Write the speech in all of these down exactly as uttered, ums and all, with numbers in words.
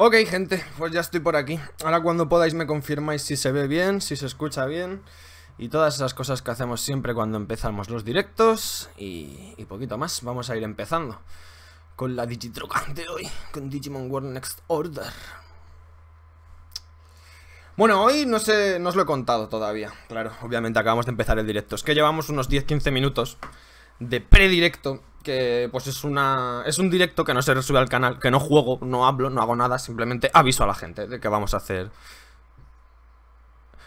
Ok, gente, pues ya estoy por aquí. Ahora cuando podáis me confirmáis si se ve bien, si se escucha bien y todas esas cosas que hacemos siempre cuando empezamos los directos y, y poquito más. Vamos a ir empezando con la Digitroca de hoy, con Digimon World Next Order. Bueno, hoy no sé, no os lo he contado todavía. Claro, obviamente acabamos de empezar el directo. Es que llevamos unos diez quince minutos de predirecto, que pues es una es un directo que no se sube al canal, que no juego, no hablo, no hago nada, simplemente aviso a la gente de que vamos a hacer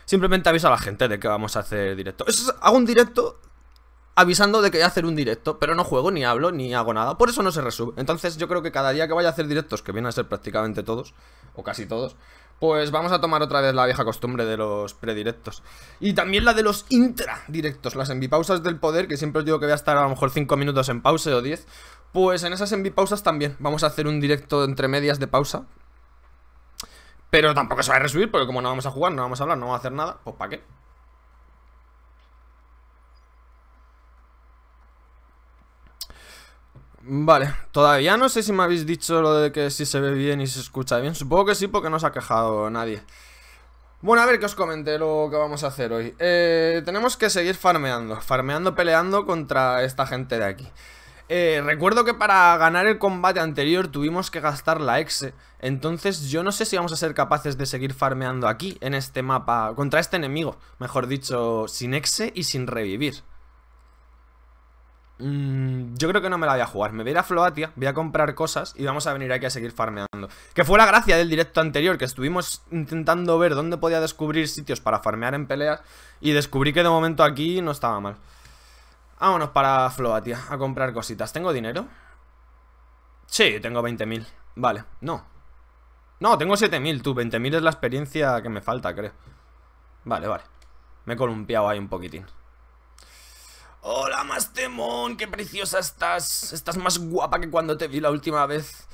simplemente aviso a la gente de que vamos a hacer directo. Es, hago un directo avisando de que voy a hacer un directo, pero no juego, ni hablo, ni hago nada, por eso no se resube. Entonces yo creo que cada día que vaya a hacer directos, que vienen a ser prácticamente todos, o casi todos, pues vamos a tomar otra vez la vieja costumbre de los predirectos. Y también la de los intradirectos, las envipausas del poder, que siempre os digo que voy a estar a lo mejor cinco minutos en pause o diez. Pues en esas envipausas también vamos a hacer un directo entre medias de pausa. Pero tampoco se va a resubir, porque como no vamos a jugar, no vamos a hablar, no vamos a hacer nada, pues ¿para qué? Vale, todavía no sé si me habéis dicho lo de que si se ve bien y se escucha bien. Supongo que sí, porque no se ha quejado nadie. Bueno, a ver que os comenté lo que vamos a hacer hoy. eh, Tenemos que seguir farmeando, farmeando, peleando contra esta gente de aquí. eh, Recuerdo que para ganar el combate anterior tuvimos que gastar la exe. Entonces yo no sé si vamos a ser capaces de seguir farmeando aquí, en este mapa, contra este enemigo, mejor dicho, sin exe y sin revivir. Yo creo que no me la voy a jugar. Me voy a ir a Floatia, voy a comprar cosas y vamos a venir aquí a seguir farmeando. Que fue la gracia del directo anterior, que estuvimos intentando ver dónde podía descubrir sitios para farmear en peleas, y descubrí que de momento aquí no estaba mal. Vámonos para Floatia a comprar cositas. ¿Tengo dinero? Sí, tengo veinte mil. Vale, no. No, tengo siete mil, tú, veinte mil es la experiencia que me falta, creo. Vale, vale. Me he columpiado ahí un poquitín. Hola Mastemon, qué preciosa estás. Estás más guapa que cuando te vi la última vez.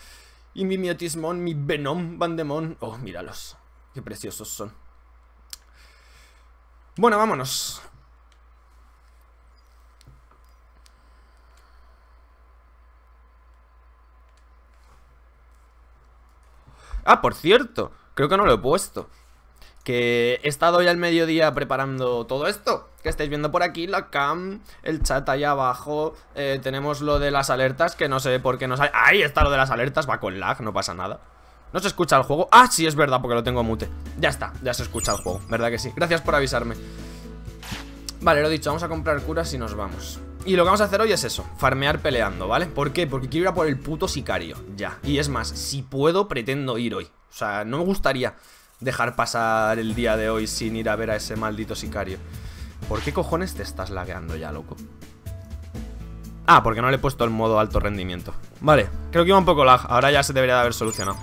Y mi Myotismon, mi Venom Bandemon. Oh, míralos, qué preciosos son. Bueno, vámonos. Ah, por cierto, creo que no lo he puesto, que he estado hoy al mediodía preparando todo esto que estáis viendo por aquí, la cam, el chat allá abajo. eh, Tenemos lo de las alertas, que no sé por qué no sale. Ahí está lo de las alertas, va con lag, no pasa nada. No se escucha el juego. Ah, sí, es verdad, porque lo tengo mute. Ya está, ya se escucha el juego, ¿verdad que sí? Gracias por avisarme. Vale, lo dicho, vamos a comprar curas y nos vamos. Y lo que vamos a hacer hoy es eso, farmear peleando, ¿vale? ¿Por qué? Porque quiero ir a por el puto sicario, ya. Y es más, si puedo, pretendo ir hoy. O sea, no me gustaría dejar pasar el día de hoy sin ir a ver a ese maldito sicario. ¿Por qué cojones te estás lagueando ya, loco? Ah, porque no le he puesto el modo alto rendimiento. Vale, creo que iba un poco lag. Ahora ya se debería de haber solucionado.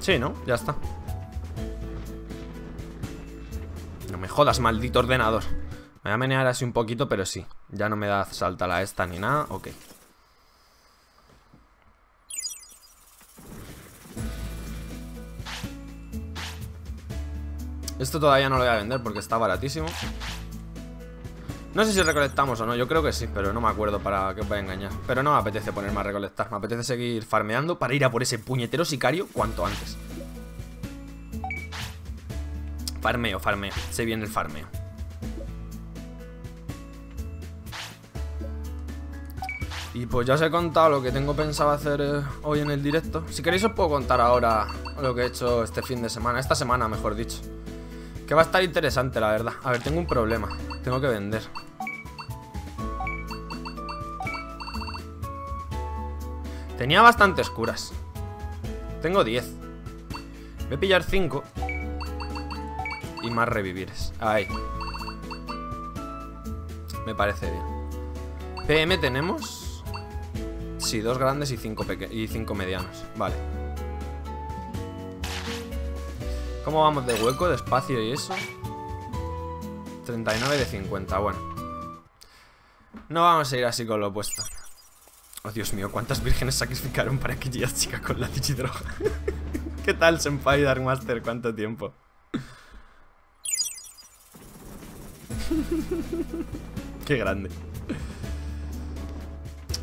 Sí, ¿no? Ya está. No me jodas, maldito ordenador. Me voy a menear así un poquito, pero sí. Ya no me da salta la esta ni nada. Ok. Esto todavía no lo voy a vender porque está baratísimo. No sé si recolectamos o no, yo creo que sí, pero no me acuerdo, para que os voy a engañar. Pero no me apetece ponerme a recolectar, me apetece seguir farmeando para ir a por ese puñetero sicario cuanto antes. Farmeo, farmeo, se viene el farmeo. Y pues ya os he contado lo que tengo pensado hacer eh, hoy en el directo. Si queréis os puedo contar ahora lo que he hecho este fin de semana, esta semana mejor dicho, que va a estar interesante, la verdad. A ver, tengo un problema. Tengo que vender. Tenía bastantes curas. Tengo diez. Voy a pillar cinco. Y más revivires. Ahí. Me parece bien. P M tenemos. Sí, dos grandes y cinco peque- y cinco medianos. Vale. ¿Cómo vamos de hueco, de espacio y eso? treinta y nueve de cincuenta, bueno. No vamos a ir así con lo opuesto. Oh, Dios mío, ¿cuántas vírgenes sacrificaron para que llegue chica con la digidroga? ¿Qué tal, Senpai Darkmaster? ¿Cuánto tiempo? Qué grande.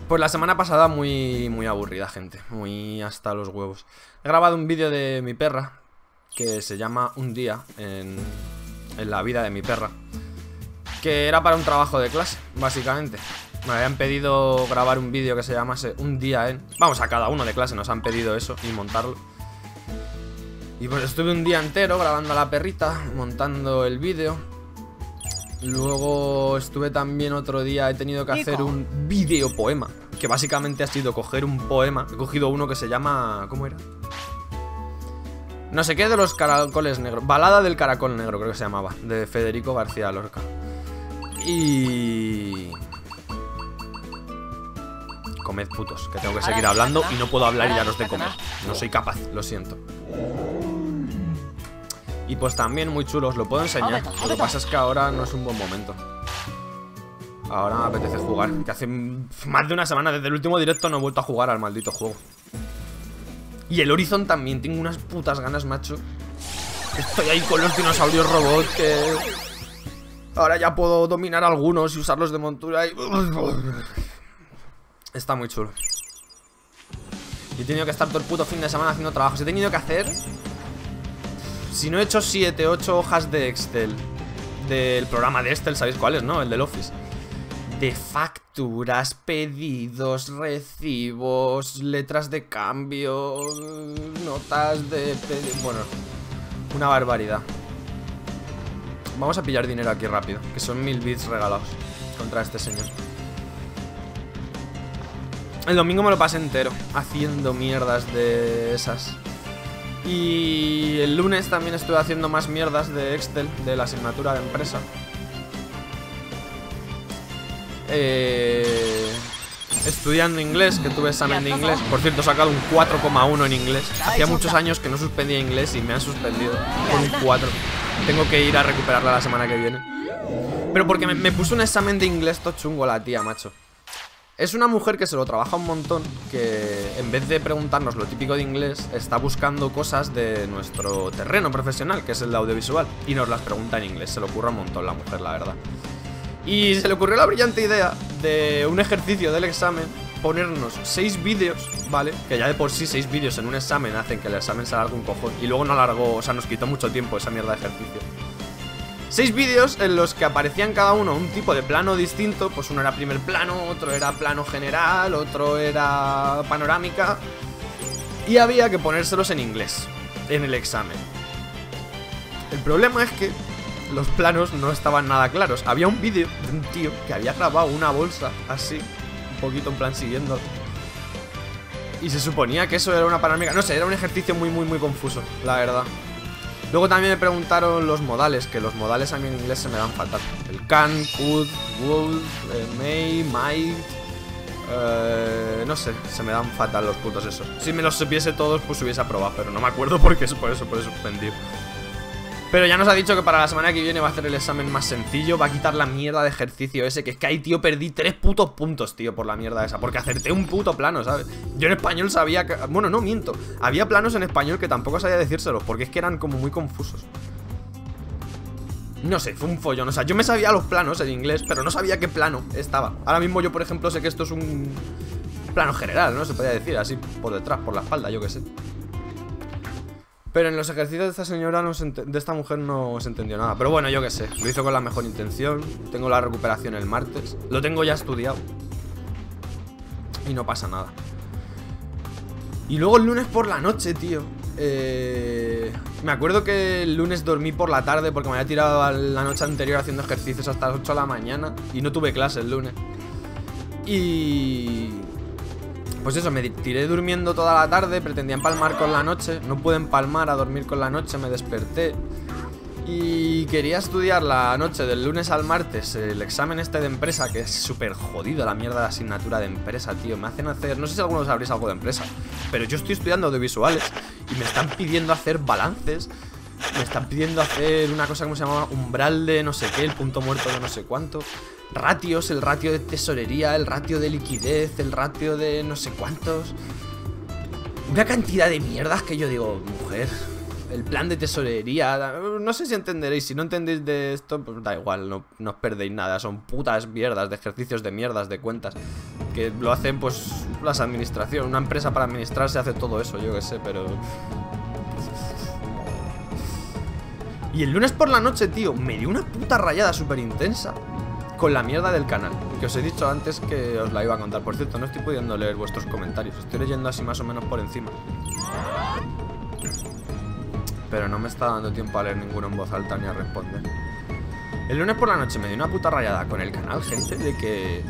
Pues la semana pasada muy, muy aburrida, gente. Muy hasta los huevos. He grabado un vídeo de mi perra que se llama Un día en, en la vida de mi perra, que era para un trabajo de clase, básicamente. Me habían pedido grabar un vídeo que se llamase Un día en... Vamos, a cada uno de clase nos han pedido eso y montarlo. Y pues estuve un día entero grabando a la perrita, montando el vídeo. Luego estuve también otro día, he tenido que hacer un video poema, que básicamente ha sido coger un poema. He cogido uno que se llama... ¿Cómo era? No sé qué de los caracoles negros. Balada del caracol negro, creo que se llamaba, de Federico García Lorca. Y... comed putos, que tengo que seguir hablando y no puedo hablar y ya no os de comer. No soy capaz, lo siento. Y pues también muy chulo, os lo puedo enseñar. Lo que pasa es que ahora no es un buen momento. Ahora me apetece jugar, que hace más de una semana desde el último directo no he vuelto a jugar al maldito juego. Y el Horizon también, tengo unas putas ganas, macho. Estoy ahí con los dinosaurios robot que... ahora ya puedo dominar algunos y usarlos de montura y... está muy chulo. Y he tenido que estar todo el puto fin de semana haciendo trabajos. He tenido que hacer... si no he hecho siete, ocho hojas de Excel. Del programa de Excel, ¿sabéis cuál es, no? El del Office. De facturas, pedidos, recibos, letras de cambio, notas de... bueno, una barbaridad. Vamos a pillar dinero aquí rápido, que son mil bits regalados contra este señor. El domingo me lo pasé entero haciendo mierdas de esas. Y el lunes también estuve haciendo más mierdas de Excel, de la asignatura de empresa. Eh, estudiando inglés, que tuve examen de inglés. Por cierto, he sacado un cuatro coma uno en inglés. Hacía muchos años que no suspendía inglés y me han suspendido con un cuatro. Tengo que ir a recuperarla la semana que viene. Pero porque me, me puso un examen de inglés todo chungo la tía, macho. Es una mujer que se lo trabaja un montón, que en vez de preguntarnos lo típico de inglés, está buscando cosas de nuestro terreno profesional, que es el de audiovisual, y nos las pregunta en inglés. Se le ocurre un montón la mujer, la verdad. Y se le ocurrió la brillante idea de un ejercicio del examen, ponernos seis vídeos, ¿vale? Que ya de por sí seis vídeos en un examen hacen que el examen se alargue un cojón. Y luego no alargó, o sea, nos quitó mucho tiempo esa mierda de ejercicio. Seis vídeos en los que aparecían cada uno un tipo de plano distinto. Pues uno era primer plano, otro era plano general, otro era panorámica. Y había que ponérselos en inglés, en el examen. El problema es que los planos no estaban nada claros. Había un vídeo de un tío que había grabado una bolsa así, un poquito en plan siguiendo, y se suponía que eso era una panorámica. No sé, era un ejercicio muy muy muy confuso, la verdad. Luego también me preguntaron los modales, que los modales a mí en inglés se me dan fatal. El can, could, would, may, might... Eh, no sé, se me dan fatal los putos esos. Si me los supiese todos, pues hubiese aprobado, pero no me acuerdo porque es por eso, por eso suspendido. Pero ya nos ha dicho que para la semana que viene va a hacer el examen más sencillo, va a quitar la mierda de ejercicio ese, que es que ahí, tío, perdí tres putos puntos, tío, por la mierda esa, porque acerté un puto plano, ¿sabes? Yo en español sabía que... bueno, no, miento. Había planos en español que tampoco sabía decírselos, porque es que eran como muy confusos. No sé, fue un follón, o sea, yo me sabía los planos en inglés, pero no sabía qué plano estaba. Ahora mismo yo, por ejemplo, sé que esto es un plano general, ¿no? Se podía decir así, por detrás, por la espalda, yo qué sé. Pero en los ejercicios de esta señora, no se de esta mujer no se entendió nada. Pero bueno, yo qué sé, lo hizo con la mejor intención. Tengo la recuperación el martes. Lo tengo ya estudiado y no pasa nada. Y luego el lunes por la noche, tío, eh... me acuerdo que el lunes dormí por la tarde porque me había tirado la noche anterior haciendo ejercicios hasta las ocho de la mañana. Y no tuve clase el lunes. Y... pues eso, me tiré durmiendo toda la tarde, pretendía empalmar con la noche, no pude empalmar a dormir con la noche, me desperté y quería estudiar la noche del lunes al martes el examen este de empresa, que es súper jodido la mierda de asignatura de empresa, tío. Me hacen hacer, no sé si algunos sabréis algo de empresa, pero yo estoy estudiando audiovisuales y me están pidiendo hacer balances, me están pidiendo hacer una cosa como se llama umbral de no sé qué, el punto muerto de no sé cuánto. Ratios, el ratio de tesorería, el ratio de liquidez, el ratio de no sé cuántos. Una cantidad de mierdas que yo digo, mujer, el plan de tesorería. No sé si entenderéis, si no entendéis de esto, pues da igual, no, no os perdéis nada. Son putas mierdas de ejercicios de mierdas, de cuentas. que lo hacen pues las administraciones. Una empresa para administrarse hace todo eso, yo qué sé, pero... Y el lunes por la noche, tío, me dio una puta rayada súper intensa con la mierda del canal, que os he dicho antes que os la iba a contar. Por cierto, no estoy pudiendo leer vuestros comentarios, estoy leyendo así más o menos por encima, pero no me está dando tiempo a leer ninguno en voz alta ni a responder. El lunes por la noche me dio una puta rayada con el canal, gente, de que...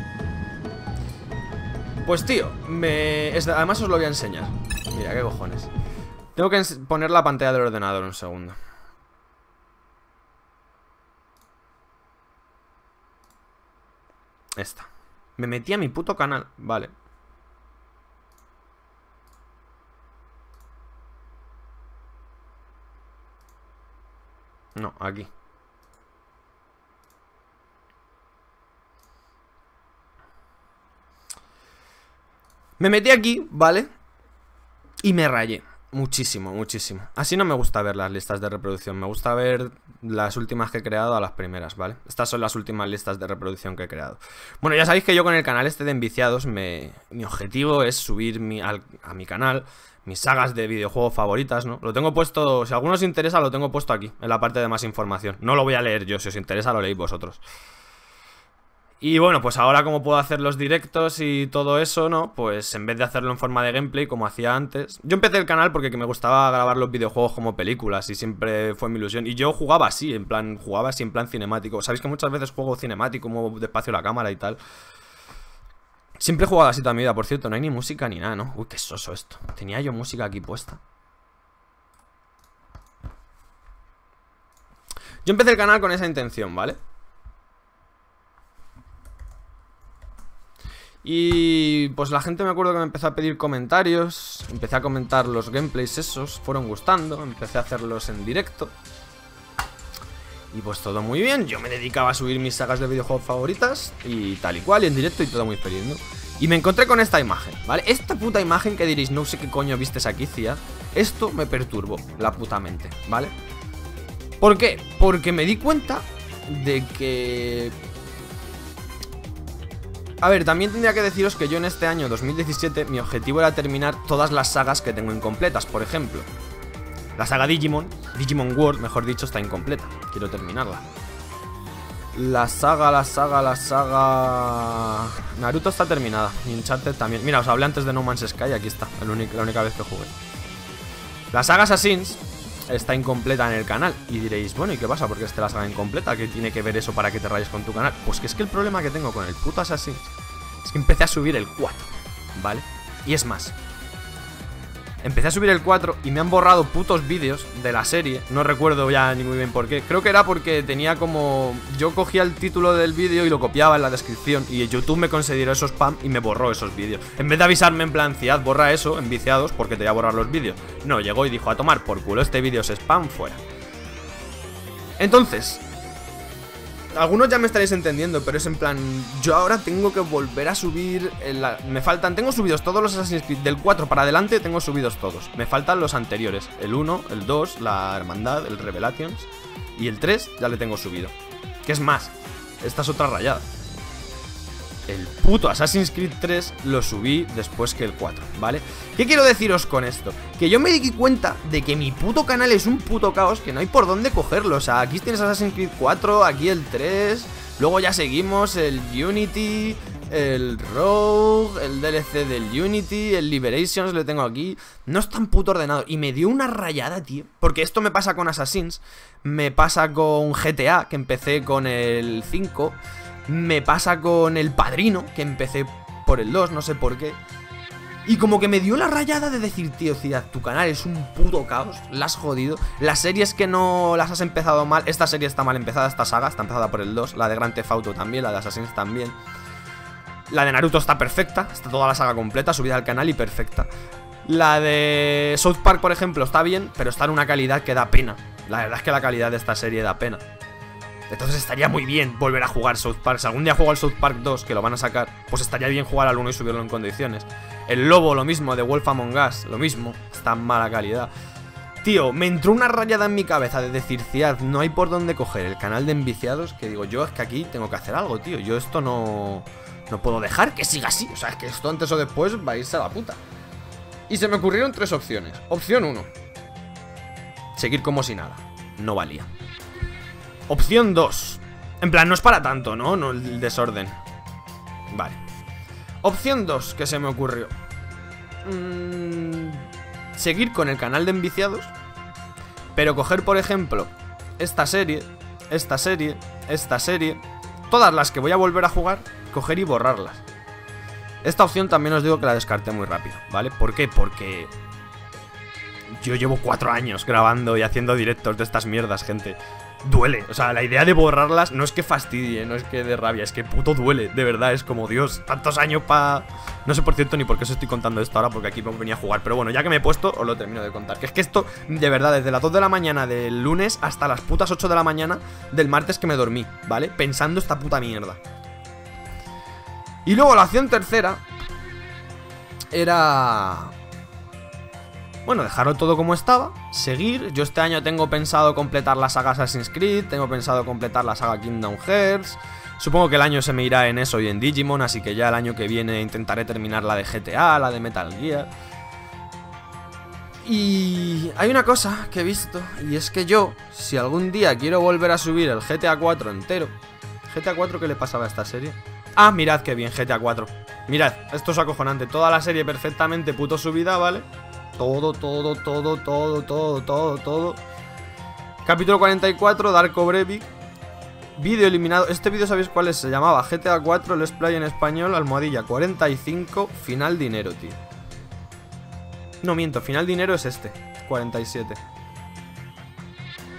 Pues tío, me... además os lo voy a enseñar. Mira, qué cojones. Tengo que poner la pantalla del ordenador un segundo. Esta. Me metí a mi puto canal. Vale. No, aquí. Me metí aquí, ¿vale? Y me rayé. Muchísimo, muchísimo. Así no me gusta ver las listas de reproducción. Me gusta ver las últimas que he creado a las primeras, ¿vale? Estas son las últimas listas de reproducción que he creado. Bueno, ya sabéis que yo con el canal este de Enviciados me... Mi objetivo es subir mi, al, a mi canal mis sagas de videojuegos favoritas, ¿no? Lo tengo puesto... Si a alguno os interesa, lo tengo puesto aquí, en la parte de más información. No lo voy a leer yo. Si os interesa, lo leéis vosotros. Y bueno, pues ahora como puedo hacer los directos y todo eso, ¿no? Pues en vez de hacerlo en forma de gameplay como hacía antes. Yo empecé el canal porque me gustaba grabar los videojuegos como películas y siempre fue mi ilusión. Y yo jugaba así, en plan, jugaba así en plan cinemático. Sabéis que muchas veces juego cinemático, muevo despacio la cámara y tal. Siempre he jugado así toda mi vida, por cierto, no hay ni música ni nada, ¿no? Uy, qué soso esto. Tenía yo música aquí puesta. Yo empecé el canal con esa intención, ¿vale? Y pues la gente, me acuerdo que me empezó a pedir comentarios. Empecé a comentar los gameplays esos, fueron gustando, empecé a hacerlos en directo. Y pues todo muy bien, yo me dedicaba a subir mis sagas de videojuegos favoritas y tal y cual, y en directo y todo muy feliz, ¿no? Y me encontré con esta imagen, ¿vale? Esta puta imagen que diréis, no sé qué coño vistes aquí, tía. Esto me perturbó, la puta mente, ¿vale? ¿Por qué? Porque me di cuenta de que... A ver, también tendría que deciros que yo en este año dos mil diecisiete mi objetivo era terminar todas las sagas que tengo incompletas, por ejemplo. La saga Digimon, Digimon World, mejor dicho, está incompleta. Quiero terminarla. La saga, la saga, la saga... Naruto está terminada, y Uncharted también. Mira, os hablé antes de No Man's Sky, aquí está, la única, la única vez que jugué. La saga Assassin's está incompleta en el canal. Y diréis, bueno, ¿y qué pasa? ¿Por qué está la saga incompleta? ¿Qué tiene que ver eso para que te rayes con tu canal? Pues que es que el problema que tengo con el puto Assassin's es que empecé a subir el cuatro, ¿vale? Y es más, empecé a subir el cuatro y me han borrado putos vídeos de la serie. No recuerdo ya ni muy bien por qué. Creo que era porque tenía como... Yo cogía el título del vídeo y lo copiaba en la descripción, y YouTube me consideró eso spam y me borró esos vídeos. En vez de avisarme en plan, ciad, borra eso, en Viciados, porque te voy a borrar los vídeos. No, llegó y dijo, a tomar por culo, este vídeo es spam, fuera. Entonces... Algunos ya me estaréis entendiendo, pero es en plan... Yo ahora tengo que volver a subir... La... Me faltan... Tengo subidos todos los Assassin's Creed del cuatro para adelante, tengo subidos todos. Me faltan los anteriores. El uno, el dos, la Hermandad, el Revelations. Y el tres ya le tengo subido. ¿Qué es más? Esta es otra rayada. El puto Assassin's Creed tres lo subí después que el cuatro, ¿vale? ¿Qué quiero deciros con esto? Que yo me di cuenta de que mi puto canal es un puto caos, que no hay por dónde cogerlo. O sea, aquí tienes Assassin's Creed cuatro, aquí el tres, luego ya seguimos el Unity, el Rogue, el D L C del Unity, el Liberations le tengo aquí. No es tan puto ordenado. Y me dio una rayada, tío. Porque esto me pasa con Assassin's, me pasa con G T A, que empecé con el cinco... Me pasa con El Padrino, que empecé por el dos, no sé por qué. Y como que me dio la rayada de decir, tío, Ciudad, tu canal es un puto caos, la has jodido. Las series que no las has empezado mal, esta serie está mal empezada, esta saga está empezada por el dos. La de Grand Theft Auto también, la de Assassin's también. La de Naruto está perfecta, está toda la saga completa, subida al canal y perfecta. La de South Park, por ejemplo, está bien, pero está en una calidad que da pena. La verdad es que la calidad de esta serie da pena. Entonces estaría muy bien volver a jugar South Park. Si algún día juego al South Park dos, que lo van a sacar, pues estaría bien jugar al uno y subirlo en condiciones. El Lobo, lo mismo, de Wolf Among Us, lo mismo, está en mala calidad. Tío, me entró una rayada en mi cabeza de decir, Ciad, no hay por dónde coger el canal de enviciados, que digo, yo es que aquí tengo que hacer algo, tío. Yo esto no... no puedo dejar que siga así. O sea, es que esto antes o después va a irse a la puta. Y se me ocurrieron tres opciones. Opción uno. Seguir como si nada. No valía. Opción dos. En plan, no es para tanto, ¿no? No, el desorden. Vale. Opción dos que se me ocurrió. Mm, seguir con el canal de enviciados. Pero coger, por ejemplo, esta serie, esta serie, esta serie, todas las que voy a volver a jugar, coger y borrarlas. Esta opción también os digo que la descarté muy rápido, ¿vale? ¿Por qué? Porque yo llevo cuatro años grabando y haciendo directos de estas mierdas, gente. Duele, o sea, la idea de borrarlas no es que fastidie, no es que de rabia, es que puto duele, de verdad, es como, Dios, tantos años pa... No sé por cierto ni por qué os estoy contando esto ahora, porque aquí me venía a jugar, pero bueno, ya que me he puesto, os lo termino de contar. Que es que esto, de verdad, desde las dos de la mañana del lunes hasta las putas ocho de la mañana del martes que me dormí, ¿vale? Pensando esta puta mierda. Y luego la opción tercera era... bueno, dejarlo todo como estaba, seguir. Yo este año tengo pensado completar la saga Assassin's Creed, tengo pensado completar la saga Kingdom Hearts. Supongo que el año se me irá en eso y en Digimon, así que ya el año que viene intentaré terminar la de G T A, la de Metal Gear. Y hay una cosa que he visto, y es que yo, si algún día quiero volver a subir el G T A cuatro entero... ¿G T A cuatro qué le pasaba a esta serie? Ah, mirad qué bien, G T A cuatro. Mirad, esto es acojonante, toda la serie perfectamente puto subida, ¿vale? Todo, todo, todo, todo, todo, todo, todo. Capítulo cuarenta y cuatro, Darko Breivik. Vídeo eliminado. Este vídeo, ¿sabéis cuál es? Se llamaba G T A cuatro, Let's Play en español, almohadilla cuarenta y cinco, final dinero, tío. No miento, final dinero es este, cuarenta y siete.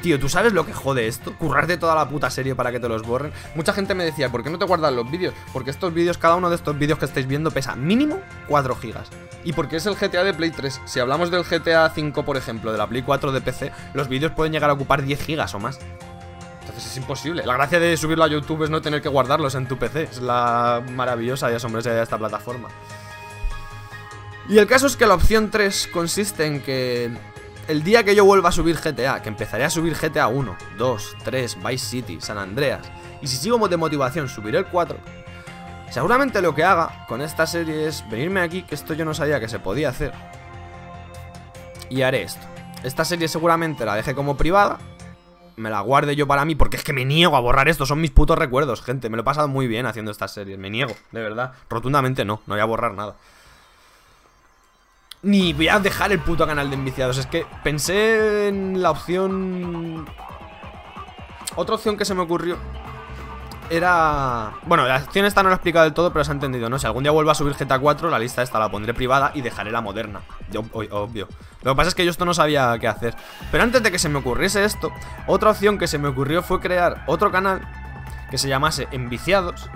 Tío, ¿tú sabes lo que jode esto? Currarte toda la puta serie para que te los borren. Mucha gente me decía, ¿por qué no te guardas los vídeos? Porque estos vídeos, cada uno de estos vídeos que estáis viendo pesa mínimo cuatro gigas. Y porque es el G T A de Play tres. Si hablamos del G T A cinco, por ejemplo, de la Play cuatro de P C, los vídeos pueden llegar a ocupar diez gigas o más. Entonces es imposible. La gracia de subirlo a YouTube es no tener que guardarlos en tu P C. Es la maravillosa y asombrosa de esta plataforma. Y el caso es que la opción tres consiste en que... el día que yo vuelva a subir G T A, que empezaré a subir G T A uno, dos, tres, Vice City, San Andreas, y si sigo de motivación subiré el cuatro, seguramente lo que haga con esta serie es venirme aquí, que esto yo no sabía que se podía hacer, y haré esto. Esta serie seguramente la deje como privada, me la guarde yo para mí, porque es que me niego a borrar esto, son mis putos recuerdos, gente. Me lo he pasado muy bien haciendo estas series, me niego, de verdad, rotundamente no, no voy a borrar nada. Ni voy a dejar el puto canal de enviciados. Es que pensé en la opción... Otra opción que se me ocurrió era... bueno, la opción esta no la he explicado del todo, pero se ha entendido, ¿no? Si algún día vuelvo a subir G T A cuatro, la lista esta la pondré privada y dejaré la moderna. Yo, obvio. Lo que pasa es que yo esto no sabía qué hacer. Pero antes de que se me ocurriese esto, otra opción que se me ocurrió fue crear otro canal que se llamase Enviciados.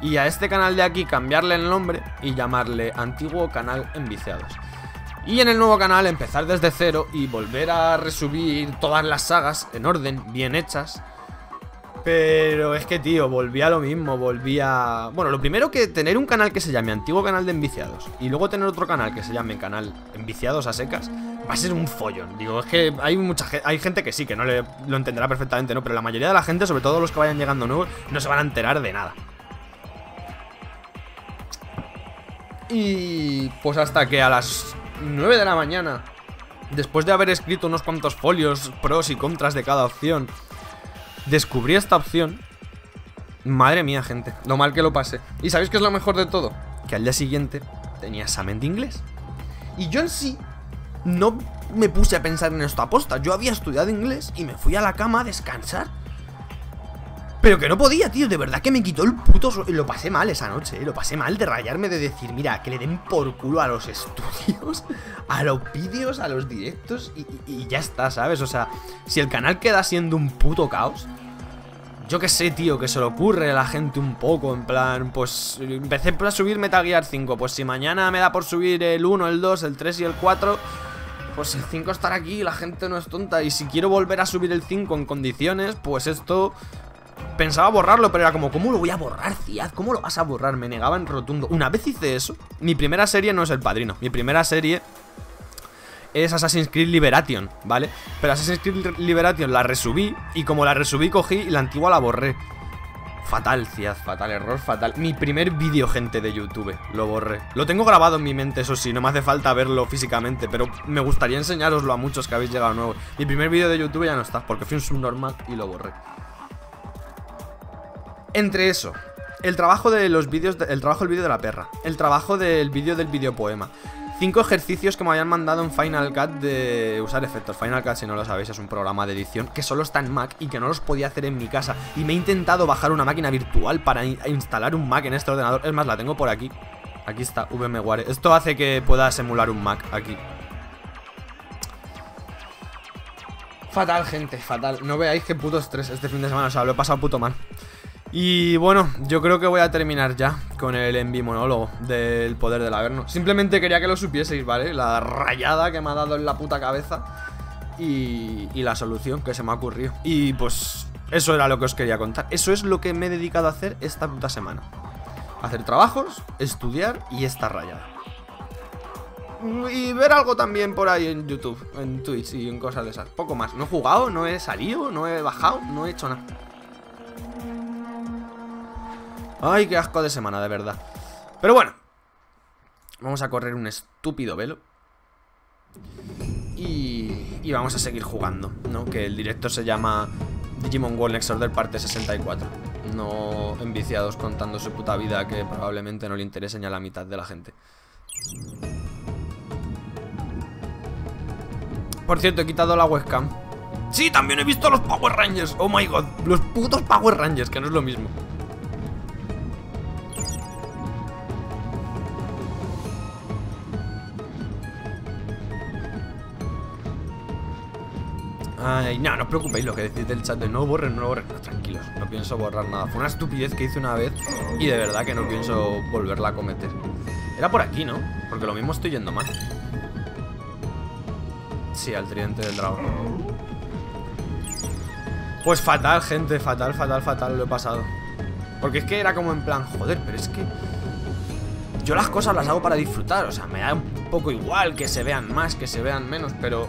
Y a este canal de aquí cambiarle el nombre y llamarle Antiguo Canal Enviciados. Y en el nuevo canal empezar desde cero y volver a resubir todas las sagas en orden, bien hechas. Pero es que, tío, volví a lo mismo, volví a... bueno, lo primero que tener un canal que se llame Antiguo Canal de Enviciados y luego tener otro canal que se llame Canal Enviciados a secas va a ser un follón. Digo, es que hay mucha gente, hay gente que sí, que no le, lo entenderá perfectamente, ¿no? Pero la mayoría de la gente, sobre todo los que vayan llegando nuevos, no se van a enterar de nada. Y pues hasta que a las nueve de la mañana, después de haber escrito unos cuantos folios pros y contras de cada opción, descubrí esta opción. Madre mía, gente, lo mal que lo pasé. ¿Y sabéis qué es lo mejor de todo? Que al día siguiente tenía examen de inglés. Y yo en sí no me puse a pensar en esto aposta. Yo había estudiado inglés y me fui a la cama a descansar. Pero que no podía, tío, de verdad que me quitó el puto... Lo pasé mal esa noche, ¿eh? Lo pasé mal de rayarme, de decir, mira, que le den por culo a los estudios, a los vídeos, a los directos y, y ya está, ¿sabes? O sea, si el canal queda siendo un puto caos, yo qué sé, tío, que se le ocurre a la gente un poco, en plan, pues... empecé a subir Metal Gear cinco, pues si mañana me da por subir el uno, el dos, el tres y el cuatro... pues el cinco estará aquí, la gente no es tonta, y si quiero volver a subir el cinco en condiciones, pues esto... pensaba borrarlo, pero era como, ¿cómo lo voy a borrar, Ciad? ¿Cómo lo vas a borrar? Me negaba en rotundo. Una vez hice eso. Mi primera serie no es El Padrino. Mi primera serie es Assassin's Creed Liberation, ¿vale? Pero Assassin's Creed Liberation la resubí, y como la resubí cogí y la antigua la borré. Fatal, ciaz, fatal, error fatal. Mi primer vídeo, gente, de YouTube, lo borré. Lo tengo grabado en mi mente, eso sí, no me hace falta verlo físicamente, pero me gustaría enseñároslo a muchos que habéis llegado nuevos. Mi primer vídeo de YouTube ya no está, porque fui un subnormal y lo borré. Entre eso, el trabajo de los vídeos, el trabajo del vídeo de la perra, el trabajo del vídeo del videopoema, cinco ejercicios que me habían mandado en Final Cut de usar efectos. Final Cut, si no lo sabéis, es un programa de edición que solo está en Mac y que no los podía hacer en mi casa. Y me he intentado bajar una máquina virtual para in- instalar un Mac en este ordenador. Es más, la tengo por aquí. Aquí está, VMware. Esto hace que puedas emular un Mac aquí. Fatal, gente, fatal. No veáis qué puto estrés este fin de semana. O sea, lo he pasado puto mal. Y bueno, yo creo que voy a terminar ya con el en vivo monólogo del Poder del Averno. Simplemente quería que lo supieseis, ¿vale? La rayada que me ha dado en la puta cabeza y, y la solución que se me ha ocurrido. Y pues eso era lo que os quería contar. Eso es lo que me he dedicado a hacer esta puta semana. Hacer trabajos, estudiar y esta rayada. Y ver algo también por ahí en YouTube, en Twitch y en cosas de esas. Poco más. No he jugado, no he salido, no he bajado, no he hecho nada. Ay, qué asco de semana, de verdad. Pero bueno, vamos a correr un estúpido velo y, y vamos a seguir jugando, ¿no? Que el directo se llama Digimon World Next Order parte sesenta y cuatro. No enviciados contando su puta vida, que probablemente no le interese ni a la mitad de la gente. Por cierto, he quitado la webcam. Sí, también he visto los Power Rangers. Oh my god, los putos Power Rangers, que no es lo mismo. Ay, no, no os preocupéis, lo que decís del chat de no borren, no lo borren, no, tranquilos, no pienso borrar nada. Fue una estupidez que hice una vez y de verdad que no pienso volverla a cometer. Era por aquí, ¿no? Porque lo mismo estoy yendo mal. Sí, al tridente del dragón. Pues fatal, gente, fatal, fatal, fatal lo he pasado. Porque es que era como en plan, joder, pero es que yo las cosas las hago para disfrutar. O sea, me da un poco igual que se vean más, que se vean menos, pero...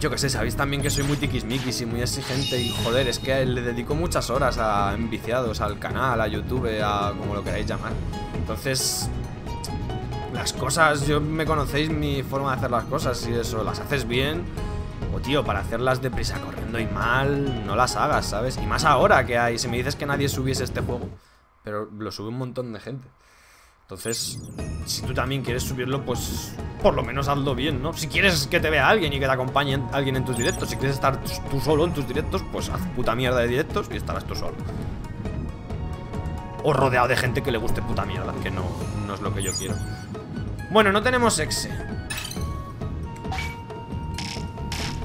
yo que sé, sabéis también que soy muy tiquismiquis y muy exigente y joder, es que le dedico muchas horas a enviciados, al canal, a YouTube, a como lo queráis llamar. Entonces, las cosas, yo me conocéis mi forma de hacer las cosas y eso, las haces bien o tío, para hacerlas deprisa corriendo y mal, no las hagas, ¿sabes? Y más ahora que hay, si me dices que nadie subiese este juego, pero lo sube un montón de gente. Entonces, si tú también quieres subirlo, pues por lo menos hazlo bien, ¿no? Si quieres que te vea alguien y que te acompañe alguien en tus directos, si quieres estar tú solo en tus directos, pues haz puta mierda de directos y estarás tú solo. O rodeado de gente que le guste puta mierda, que no, no es lo que yo quiero. Bueno, no tenemos exe.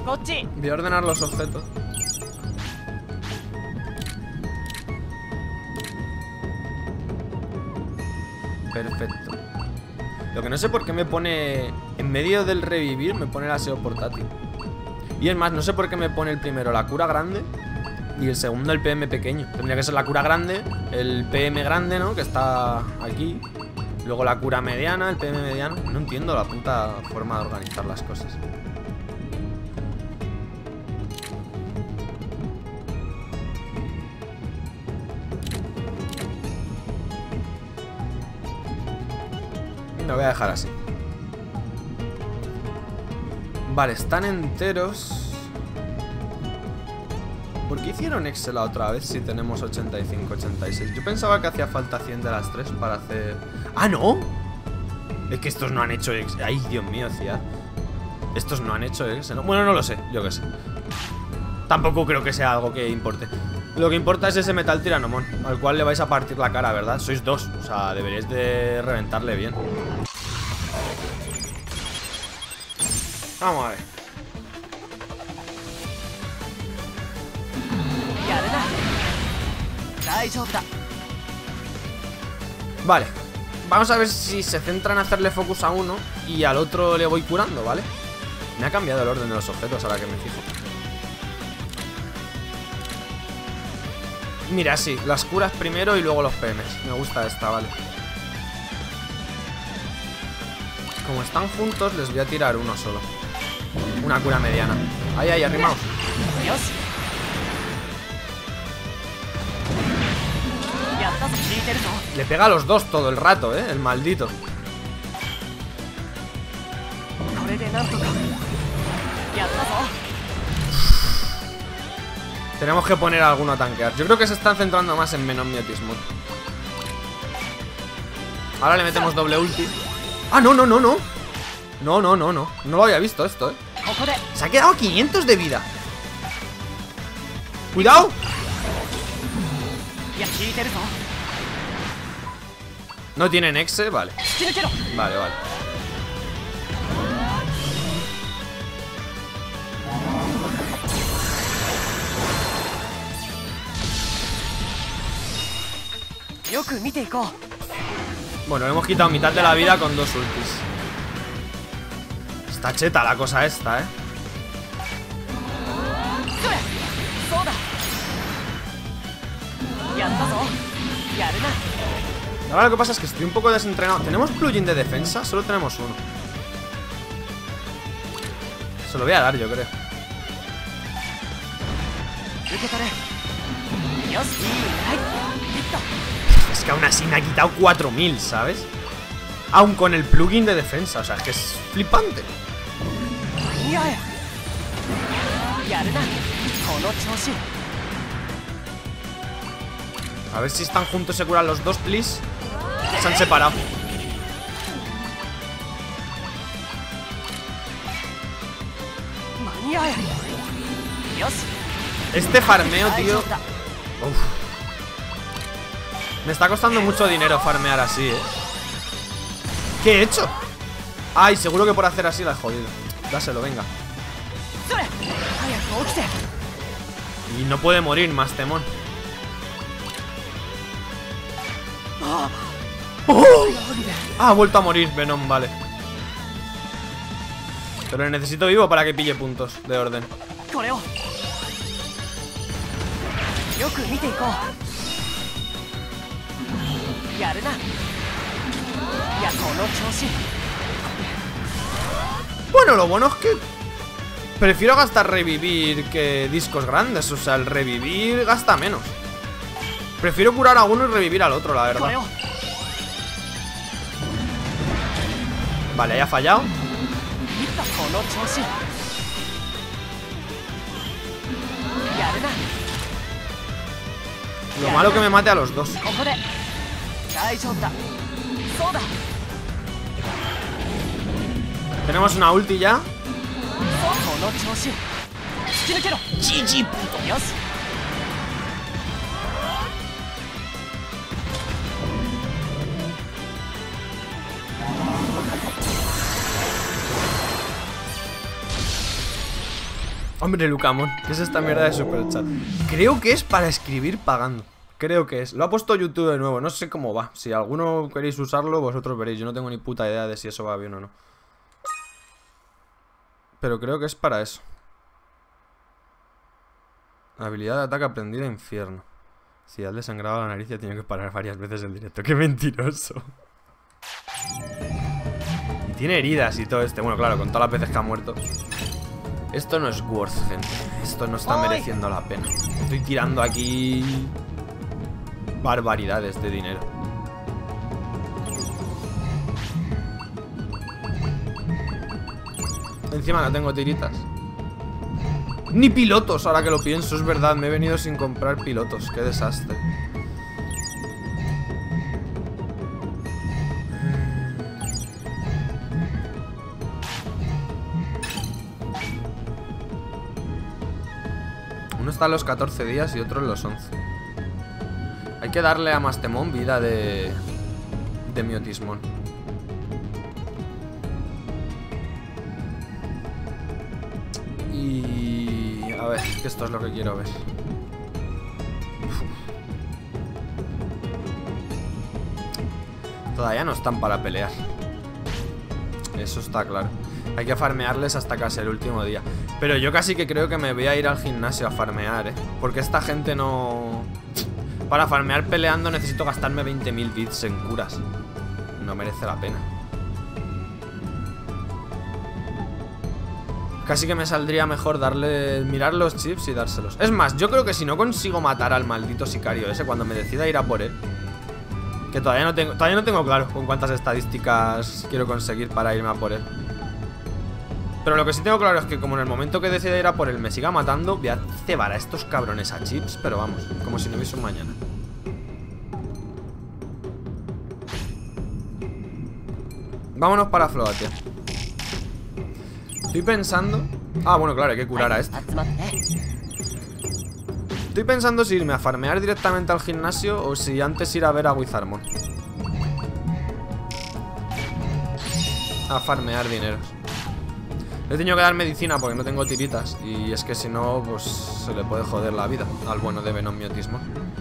Voy a ordenar los objetos. Perfecto. Lo que no sé por qué me pone... en medio del revivir me pone el aseo portátil. Y es más, no sé por qué me pone el primero la cura grande y el segundo el P M pequeño. Tendría que ser la cura grande, el P M grande, ¿no? Que está aquí. Luego la cura mediana, el P M mediano. No entiendo la puta forma de organizar las cosas. Lo voy a dejar así. Vale, están enteros. ¿Por qué hicieron Excel otra vez si tenemos ochenta y cinco, ochenta y seis? Yo pensaba que hacía falta cien de las tres para hacer... ¡Ah, no! Es que estos no han hecho Excel. ¡Ay, Dios mío, ciudad! Estos no han hecho Excel. Bueno, no lo sé, yo qué sé. Tampoco creo que sea algo que importe. Lo que importa es ese MetalTyrannomon, al cual le vais a partir la cara, ¿verdad? Sois dos, o sea, deberíais de reventarle bien. Vamos a ver. Vale, vamos a ver si se centra en hacerle focus a uno y al otro le voy curando, ¿vale? Me ha cambiado el orden de los objetos ahora que me fijo. Mira, sí, las curas primero y luego los P Ms. Me gusta esta, vale. Como están juntos, les voy a tirar uno solo. Una cura mediana. Ahí, ahí, arrimaos. Dios. Le pega a los dos todo el rato, eh, el maldito. Tenemos que poner a alguno a tanquear. Yo creo que se están centrando más en menos miotismo. Ahora le metemos doble ulti. Ah, no, no, no, no. No, no, no, no. No lo había visto esto, eh. Se ha quedado quinientos de vida. Cuidado. No tienen exe, vale. Vale, vale. Bueno, le hemos quitado mitad de la vida con dos ultis. Está cheta la cosa esta, eh. Ahora lo que pasa es que estoy un poco desentrenado. ¿Tenemos plugin de defensa? Solo tenemos uno. Se lo voy a dar, yo creo. Es que aún así me ha quitado cuatro mil, ¿sabes? Aún con el plugin de defensa. O sea, es que es flipante. A ver si están juntos y se curan los dos, please. Se han separado. Este farmeo, tío. Uf. Me está costando mucho dinero farmear así, eh. ¿Qué he hecho? Ay, seguro que por hacer así la he jodido. Dáselo, venga. Y no puede morir, Mastemon. Oh. Ah, ha vuelto a morir Venom, vale. Pero le necesito vivo para que pille puntos de orden. Bueno, lo bueno es que prefiero gastar revivir que discos grandes. O sea, el revivir gasta menos. Prefiero curar a uno y revivir al otro, la verdad. Vale, haya fallado. Lo malo que me mate a los dos. Tenemos una ulti ya. G G, puto. Hombre, Lucamon, ¿qué es esta mierda de superchat? Creo que es para escribir pagando. Creo que es. Lo ha puesto YouTube de nuevo. No sé cómo va. Si alguno queréis usarlo, vosotros veréis. Yo no tengo ni puta idea de si eso va bien o no. Pero creo que es para eso. Habilidad de ataque aprendida, infierno. Si ya le sangraba la nariz, ya tenía que parar varias veces el directo. ¡Qué mentiroso! Y tiene heridas y todo este. Bueno, claro, con todas las veces que ha muerto. Esto no es worth, gente. Esto no está mereciendo la pena. Estoy tirando aquí barbaridades de dinero. Encima no tengo tiritas. Ni pilotos, ahora que lo pienso. Es verdad, me he venido sin comprar pilotos. Qué desastre. Uno está en los catorce días y otro en los once. Hay que darle a Mastemon vida de... de Myotismon. Y... a ver, que esto es lo que quiero ver. Uf. Todavía no están para pelear. Eso está claro. Hay que farmearles hasta casi el último día. Pero yo casi que creo que me voy a ir al gimnasio a farmear, eh. Porque esta gente no... Para farmear peleando necesito gastarme veinte mil bits en curas. No merece la pena. Casi que me saldría mejor darle, mirar los chips y dárselos. Es más, yo creo que si no consigo matar al maldito sicario ese cuando me decida ir a por él, que todavía no tengo, todavía no tengo claro con cuántas estadísticas quiero conseguir para irme a por él. Pero lo que sí tengo claro es que como en el momento que decida ir a por él me siga matando, voy a cebar a estos cabrones a chips, pero vamos, como si no hubiese un mañana. Vámonos para Floatia. Estoy pensando... Ah, bueno, claro, hay que curar a este. Estoy pensando si irme a farmear directamente al gimnasio o si antes ir a ver a Wizarmon. A farmear dinero. Le he tenido que dar medicina porque no tengo tiritas. Y es que si no, pues se le puede joder la vida al bueno de Venom Myotismon.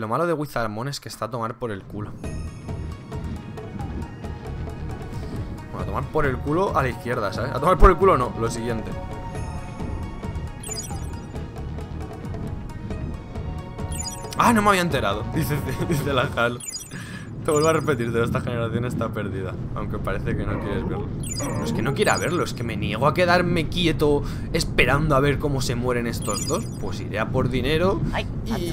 Lo malo de Wizarmon es que está a tomar por el culo. Bueno, a tomar por el culo a la izquierda, ¿sabes? A tomar por el culo no, lo siguiente. Ah, no me había enterado. Dice, dice la Halo. Te vuelvo a repetir, toda esta generación está perdida. Aunque parece que no quieres verlo. No es que no quiera verlo, es que me niego a quedarme quieto esperando a ver cómo se mueren estos dos. Pues iré a por dinero y,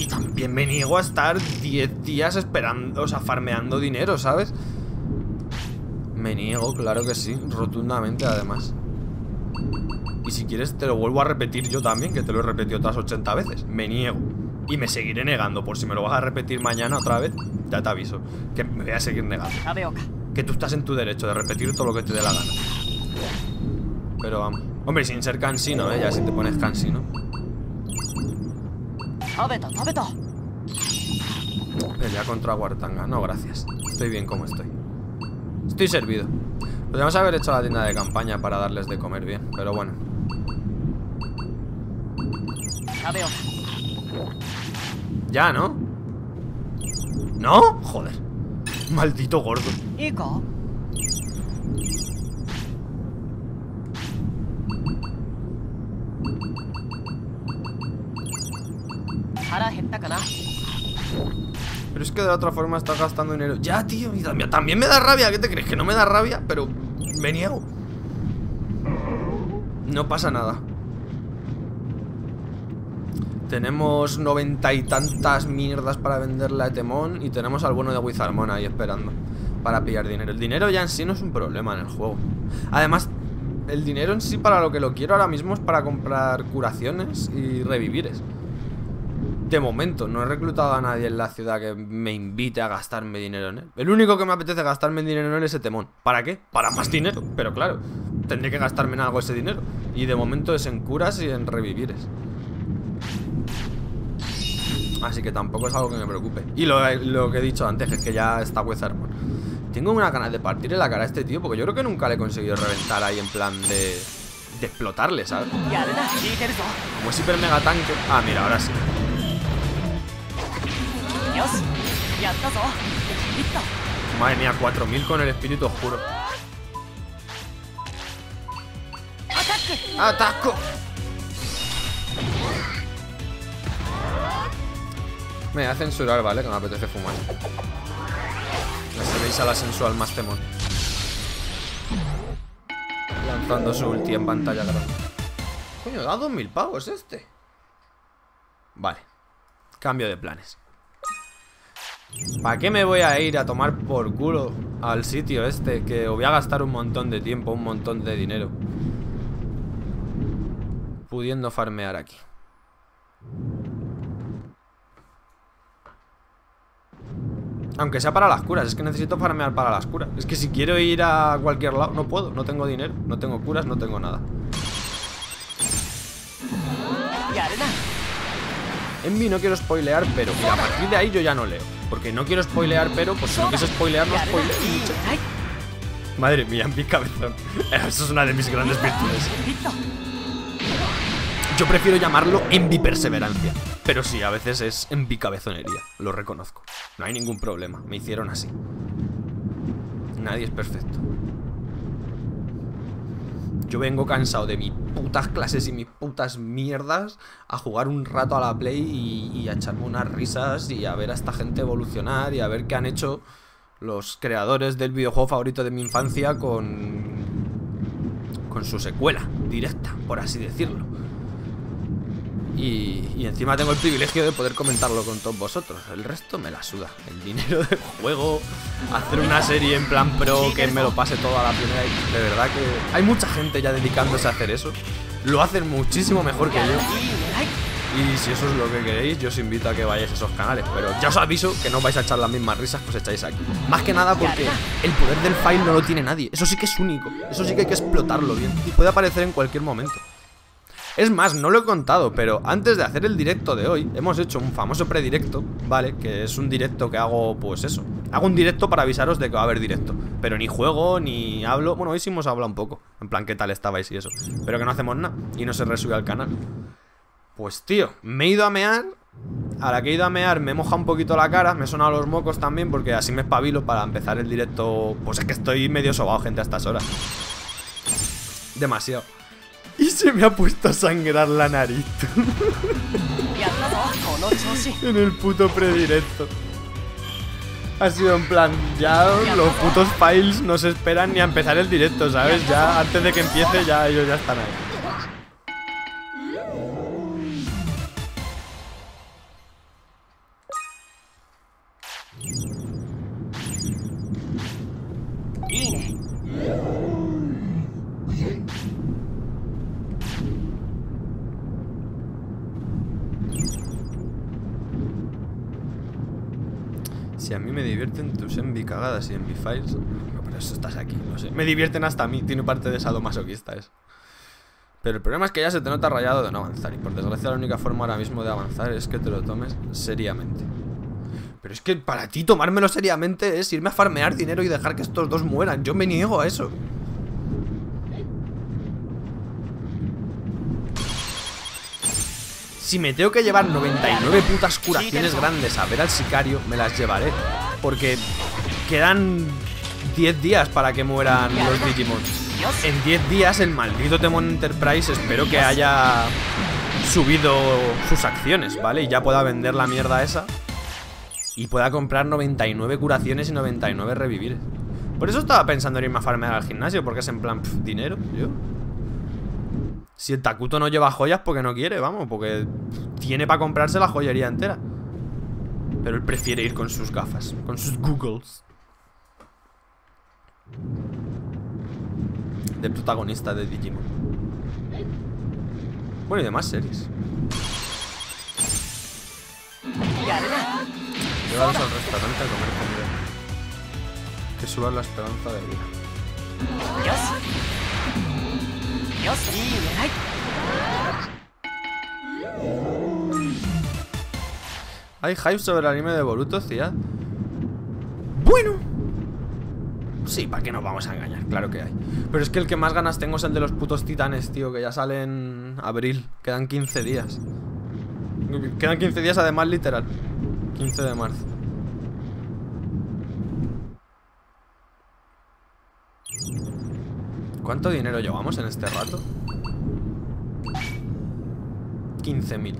y también me niego a estar diez días esperando, o sea, farmeando dinero, ¿sabes? Me niego, claro que sí, rotundamente además. Y si quieres te lo vuelvo a repetir yo también, que te lo he repetido otras ochenta veces. Me niego. Y me seguiré negando, por si me lo vas a repetir mañana otra vez, ya te aviso, que me voy a seguir negando. Que tú estás en tu derecho de repetir todo lo que te dé la gana. Pero vamos. Hombre, sin ser cansino, eh, ya si te pones cansino. Pelea contra Guartanga, no gracias. Estoy bien como estoy. Estoy servido. Podríamos haber hecho la tienda de campaña para darles de comer bien, pero bueno. Ya, ¿no? ¿No? Joder. Maldito gordo. Pero es que de la otra forma está gastando dinero. Ya, tío, también me da rabia. ¿Qué te crees? Que no me da rabia, pero me niego. No pasa nada. Tenemos noventa y tantas mierdas para venderle a Etemon. Y tenemos al bueno de Wizarmon ahí esperando para pillar dinero. El dinero ya en sí no es un problema en el juego. Además, el dinero en sí para lo que lo quiero ahora mismo es para comprar curaciones y revivires. De momento, no he reclutado a nadie en la ciudad que me invite a gastarme dinero en él. El único que me apetece gastarme dinero en él es Etemon. ¿Para qué? Para más dinero. Pero claro, tendré que gastarme en algo ese dinero. Y de momento es en curas y en revivires. Así que tampoco es algo que me preocupe. Y lo, lo que he dicho antes, es que ya está Wizarmon. Tengo una ganas de partirle la cara a este tío, porque yo creo que nunca le he conseguido reventar ahí en plan de, de explotarle, ¿sabes? Como es hiper mega tanque. Ah, mira, ahora sí. Madre mía, cuatro mil con el espíritu oscuro. ¡Ataco! Me voy a censurar, ¿vale? Que me apetece fumar. Así veis a la sensual Mastemon lanzando su ulti en pantalla grande. Coño, da dos mil pavos este. Vale. Cambio de planes. ¿Para qué me voy a ir a tomar por culo al sitio este? Que voy a gastar un montón de tiempo, un montón de dinero, pudiendo farmear aquí. Aunque sea para las curas, es que necesito farmear para las curas. Es que si quiero ir a cualquier lado, no puedo, no tengo dinero, no tengo curas, no tengo nada. En mí no quiero spoilear, pero mira, a partir de ahí yo ya no leo. Porque no quiero spoilear, pero pues si no quieres spoilear, no spoilees mucho. Madre mía, mi cabezón. Eso es una de mis grandes virtudes. Yo prefiero llamarlo envi perseverancia. Pero sí, a veces es envi cabezonería. Lo reconozco. No hay ningún problema. Me hicieron así. Nadie es perfecto. Yo vengo cansado de mi putas clases y mis putas mierdas a jugar un rato a la Play y, y a echarme unas risas y a ver a esta gente evolucionar y a ver qué han hecho los creadores del videojuego favorito de mi infancia con... con su secuela directa, por así decirlo. Y, y encima tengo el privilegio de poder comentarlo con todos vosotros. El resto me la suda. El dinero del juego, hacer una serie en plan pro, que me lo pase todo a la primera. De verdad que hay mucha gente ya dedicándose a hacer eso. Lo hacen muchísimo mejor que yo. Y si eso es lo que queréis, yo os invito a que vayáis a esos canales. Pero ya os aviso que no vais a echar las mismas risas que os echáis aquí. Más que nada porque el poder del fail no lo tiene nadie. Eso sí que es único. Eso sí que hay que explotarlo bien. Y puede aparecer en cualquier momento. Es más, no lo he contado, pero antes de hacer el directo de hoy, hemos hecho un famoso predirecto, ¿vale? Que es un directo que hago, pues eso. Hago un directo para avisaros de que va a haber directo. Pero ni juego, ni hablo. Bueno, hoy sí hemos hablado un poco. En plan, ¿qué tal estabais y eso? Pero que no hacemos nada. Y no se resube al canal. Pues, tío, me he ido a mear. A la que he ido a mear me he mojado un poquito la cara. Me he sonado los mocos también, porque así me espabilo para empezar el directo. Pues es que estoy medio sobado, gente, a estas horas. Demasiado. Y se me ha puesto a sangrar la nariz en el puto predirecto. Ha sido en plan, ya los putos files no se esperan ni a empezar el directo, ¿sabes? Ya antes de que empiece ya ellos ya están ahí. Si a mí me divierten tus envy cagadas y envy files. No, pero eso estás aquí, no sé. Me divierten hasta a mí, tiene parte de sadomasoquista eso. Pero el problema es que ya se te nota rayado de no avanzar. Y por desgracia la única forma ahora mismo de avanzar es que te lo tomes seriamente. Pero es que para ti tomármelo seriamente es irme a farmear dinero y dejar que estos dos mueran. Yo me niego a eso. Si me tengo que llevar noventa y nueve putas curaciones grandes a ver al sicario, me las llevaré. Porque quedan diez días para que mueran los Digimon. En diez días el maldito Etemon Enterprise espero que haya subido sus acciones, ¿vale? Y ya pueda vender la mierda esa. Y pueda comprar noventa y nueve curaciones y noventa y nueve revivir. Por eso estaba pensando en irme a farmear al gimnasio, porque es en plan, pff, dinero, tío. Si el Takuto no lleva joyas porque no quiere, vamos, porque tiene para comprarse la joyería entera. Pero él prefiere ir con sus gafas, con sus googles de protagonista de Digimon. Bueno, y demás series. Llevaros al restaurante a comer comida. Que suba la esperanza de vida. ¿Hay hype sobre el anime de Boruto, tía? Bueno, sí, ¿para qué nos vamos a engañar? Claro que hay. Pero es que el que más ganas tengo es el de los putos titanes, tío. Que ya sale en abril. Quedan quince días. Quedan quince días además, literal. quince de marzo. ¿Cuánto dinero llevamos en este rato? quince mil.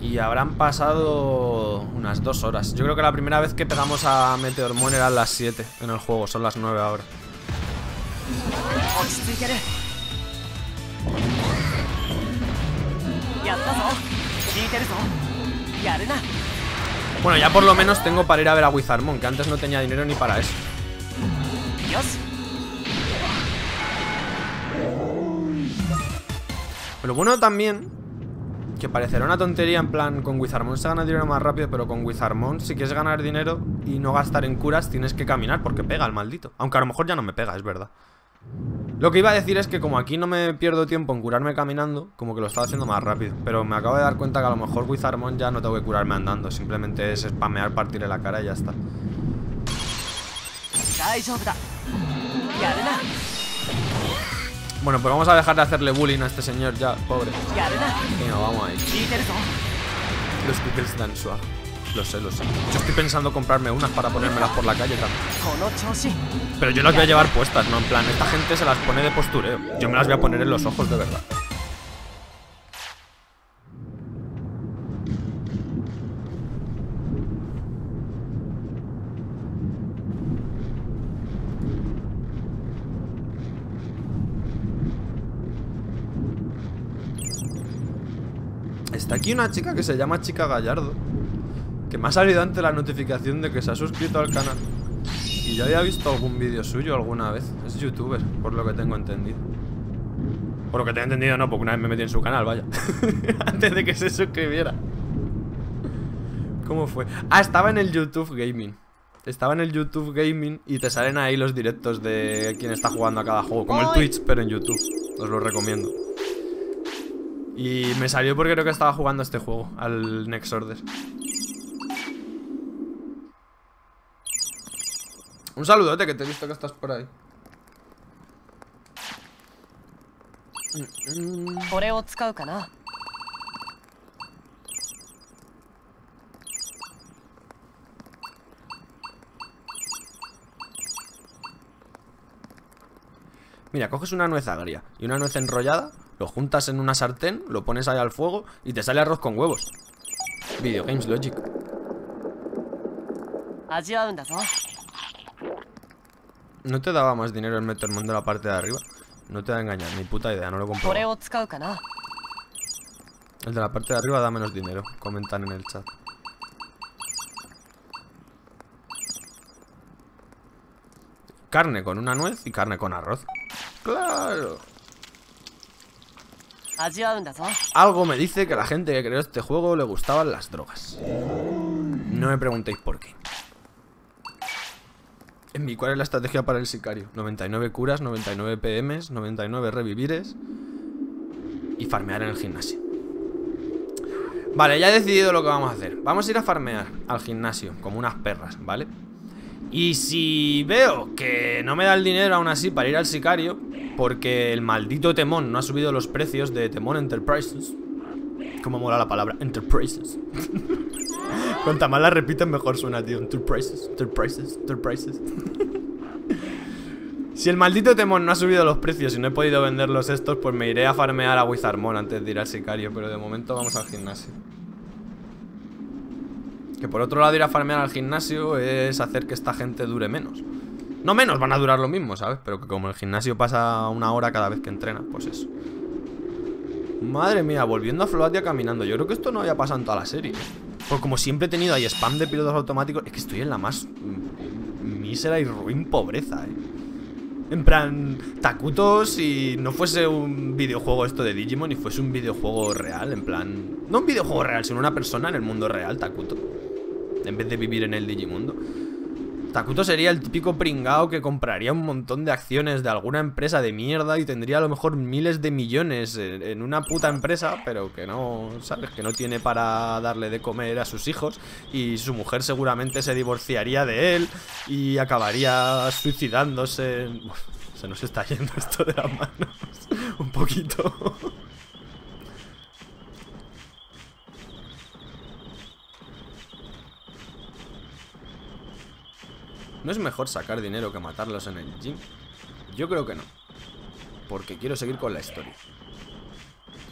Y habrán pasado unas dos horas. Yo creo que la primera vez que pegamos a Meteormon eran las siete en el juego. Son las nueve ahora. Bueno, ya por lo menos tengo para ir a ver a Wizarmon, que antes no tenía dinero ni para eso. Pero bueno, también, que parecerá una tontería, en plan, con Wizarmon se gana dinero más rápido, pero con Wizarmon, si quieres ganar dinero y no gastar en curas, tienes que caminar porque pega el maldito. Aunque a lo mejor ya no me pega, es verdad. Lo que iba a decir es que como aquí no me pierdo tiempo en curarme caminando, como que lo estaba haciendo más rápido. Pero me acabo de dar cuenta que a lo mejor Wizarmon ya no tengo que curarme andando, simplemente es spamear, partirle la cara y ya está. Bueno, pues vamos a dejar de hacerle bullying a este señor ya, pobre. Y no, vamos ahí. Los pickles dan suave. Lo sé, lo sé. Yo estoy pensando comprarme unas para ponérmelas por la calle también. Pero yo las voy a llevar puestas, ¿no? En plan, esta gente se las pone de postureo. Yo me las voy a poner en los ojos de verdad. Está aquí una chica que se llama Chica Gallardo, que me ha salido antes la notificación de que se ha suscrito al canal. Y ya había visto algún vídeo suyo alguna vez. Es youtuber, por lo que tengo entendido. Por lo que tengo entendido no, porque una vez me metí en su canal, vaya. Antes de que se suscribiera. ¿Cómo fue? Ah, estaba en el YouTube Gaming. Estaba en el YouTube Gaming y te salen ahí los directos de quién está jugando a cada juego. Como el Twitch, pero en YouTube. Os lo recomiendo. Y me salió porque creo que estaba jugando a este juego, al Next Order. Un saludote, que te he visto que estás por ahí. Mira, coges una nuez agria y una nuez enrollada, lo juntas en una sartén, lo pones ahí al fuego y te sale arroz con huevos. Video Games Logic. ¿No te daba más dinero el Metermon de la parte de arriba? No te da a engañar, ni puta idea, no lo compro. El de la parte de arriba da menos dinero, comentan en el chat. Carne con una nuez y carne con arroz. ¡Claro! Algo me dice que a la gente que creó este juego le gustaban las drogas. No me preguntéis por qué. En mi, ¿cuál es la estrategia para el sicario? noventa y nueve curas, noventa y nueve P Ms, noventa y nueve revivires y farmear en el gimnasio. Vale, ya he decidido lo que vamos a hacer. Vamos a ir a farmear al gimnasio como unas perras, ¿vale? Y si veo que no me da el dinero aún así para ir al sicario, porque el maldito Etemon no ha subido los precios de Etemon Enterprises. Como mola la palabra, Enterprises. Cuanta más la repiten, mejor suena, tío. Enterprises, Enterprises, Enterprises. Si el maldito Etemon no ha subido los precios y no he podido venderlos estos, pues me iré a farmear a Wizarmon antes de ir al sicario. Pero de momento vamos al gimnasio. Que por otro lado, ir a farmear al gimnasio es hacer que esta gente dure menos. No menos, van a durar lo mismo, ¿sabes? Pero que como el gimnasio pasa una hora cada vez que entrenas, pues eso. Madre mía, volviendo a Floatia caminando. Yo creo que esto no había pasado en toda la serie. Por como siempre he tenido ahí spam de pilotos automáticos. Es que estoy en la más mísera y ruin pobreza, eh. En plan, Takuto, si no fuese un videojuego esto de Digimon y fuese un videojuego real, en plan... No un videojuego real, sino una persona en el mundo real, Takuto. En vez de vivir en el Digimundo, Takuto sería el típico pringao que compraría un montón de acciones de alguna empresa de mierda y tendría a lo mejor miles de millones en una puta empresa, pero que no, ¿sabes? Que no tiene para darle de comer a sus hijos y su mujer seguramente se divorciaría de él y acabaría suicidándose. Uf, se nos está yendo esto de las manos un poquito. ¿No es mejor sacar dinero que matarlos en el gym? Yo creo que no, porque quiero seguir con la historia.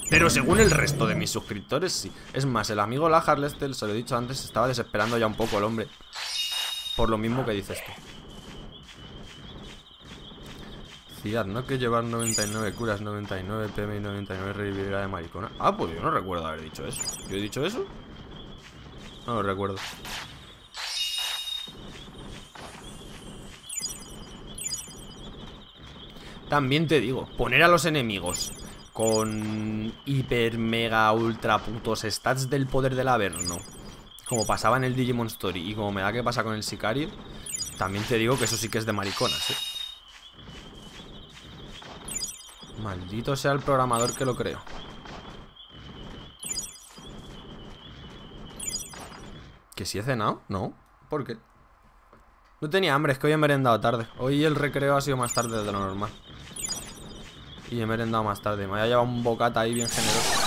Pero según el resto de mis suscriptores, sí. Es más, el amigo Lajar Lester, se lo he dicho antes, estaba desesperando ya un poco el hombre, por lo mismo que dices tú. Ciudad, ¿no? Que llevar noventa y nueve curas, noventa y nueve P M y noventa y nueve revivirá de maricona. Ah, pues yo no recuerdo haber dicho eso. ¿Yo he dicho eso? No lo recuerdo. También te digo, poner a los enemigos con hiper, mega, ultra putos stats del poder del averno, como pasaba en el Digimon Story y como me da que pasa con el sicario, también te digo que eso sí que es de mariconas, ¿eh? Maldito sea el programador que lo creó. ¿Que si he cenado? No, ¿por qué? No tenía hambre, es que hoy he merendado tarde. Hoy el recreo ha sido más tarde de lo normal. Y he merendado más tarde. Me había llevado un bocata ahí bien generoso.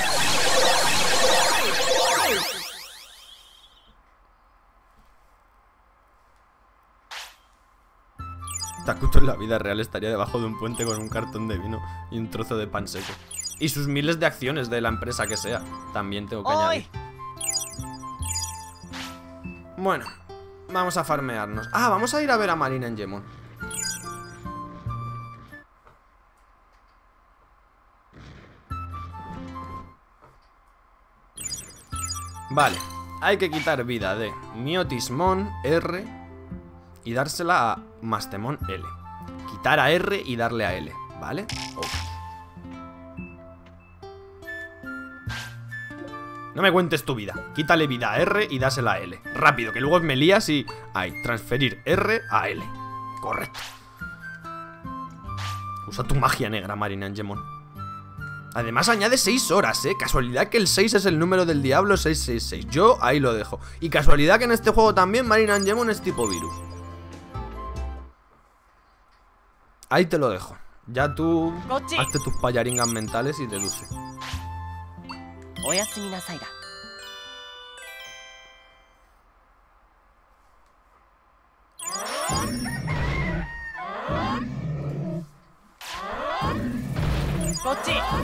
Takuto en la vida real estaría debajo de un puente con un cartón de vino y un trozo de pan seco. Y sus miles de acciones de la empresa que sea. También tengo que ¡Ay! añadir. Bueno, vamos a farmearnos. Ah, vamos a ir a ver a MarineAngemon. Vale, hay que quitar vida de Myotismon R y dársela a Mastemon L. Quitar a R y darle a L, ¿vale? Oh. No me cuentes tu vida. Quítale vida a R y dásela a L. Rápido, que luego me lías y... Ahí, transferir R a L. Correcto. Usa tu magia negra, MarineAngemon. Además añade seis horas, ¿eh? Casualidad que el seis es el número del diablo seiscientos sesenta y seis. Yo ahí lo dejo. Y casualidad que en este juego también MarineAngemon es tipo virus. Ahí te lo dejo. Ya tú... hazte tus payaringas mentales y deduce.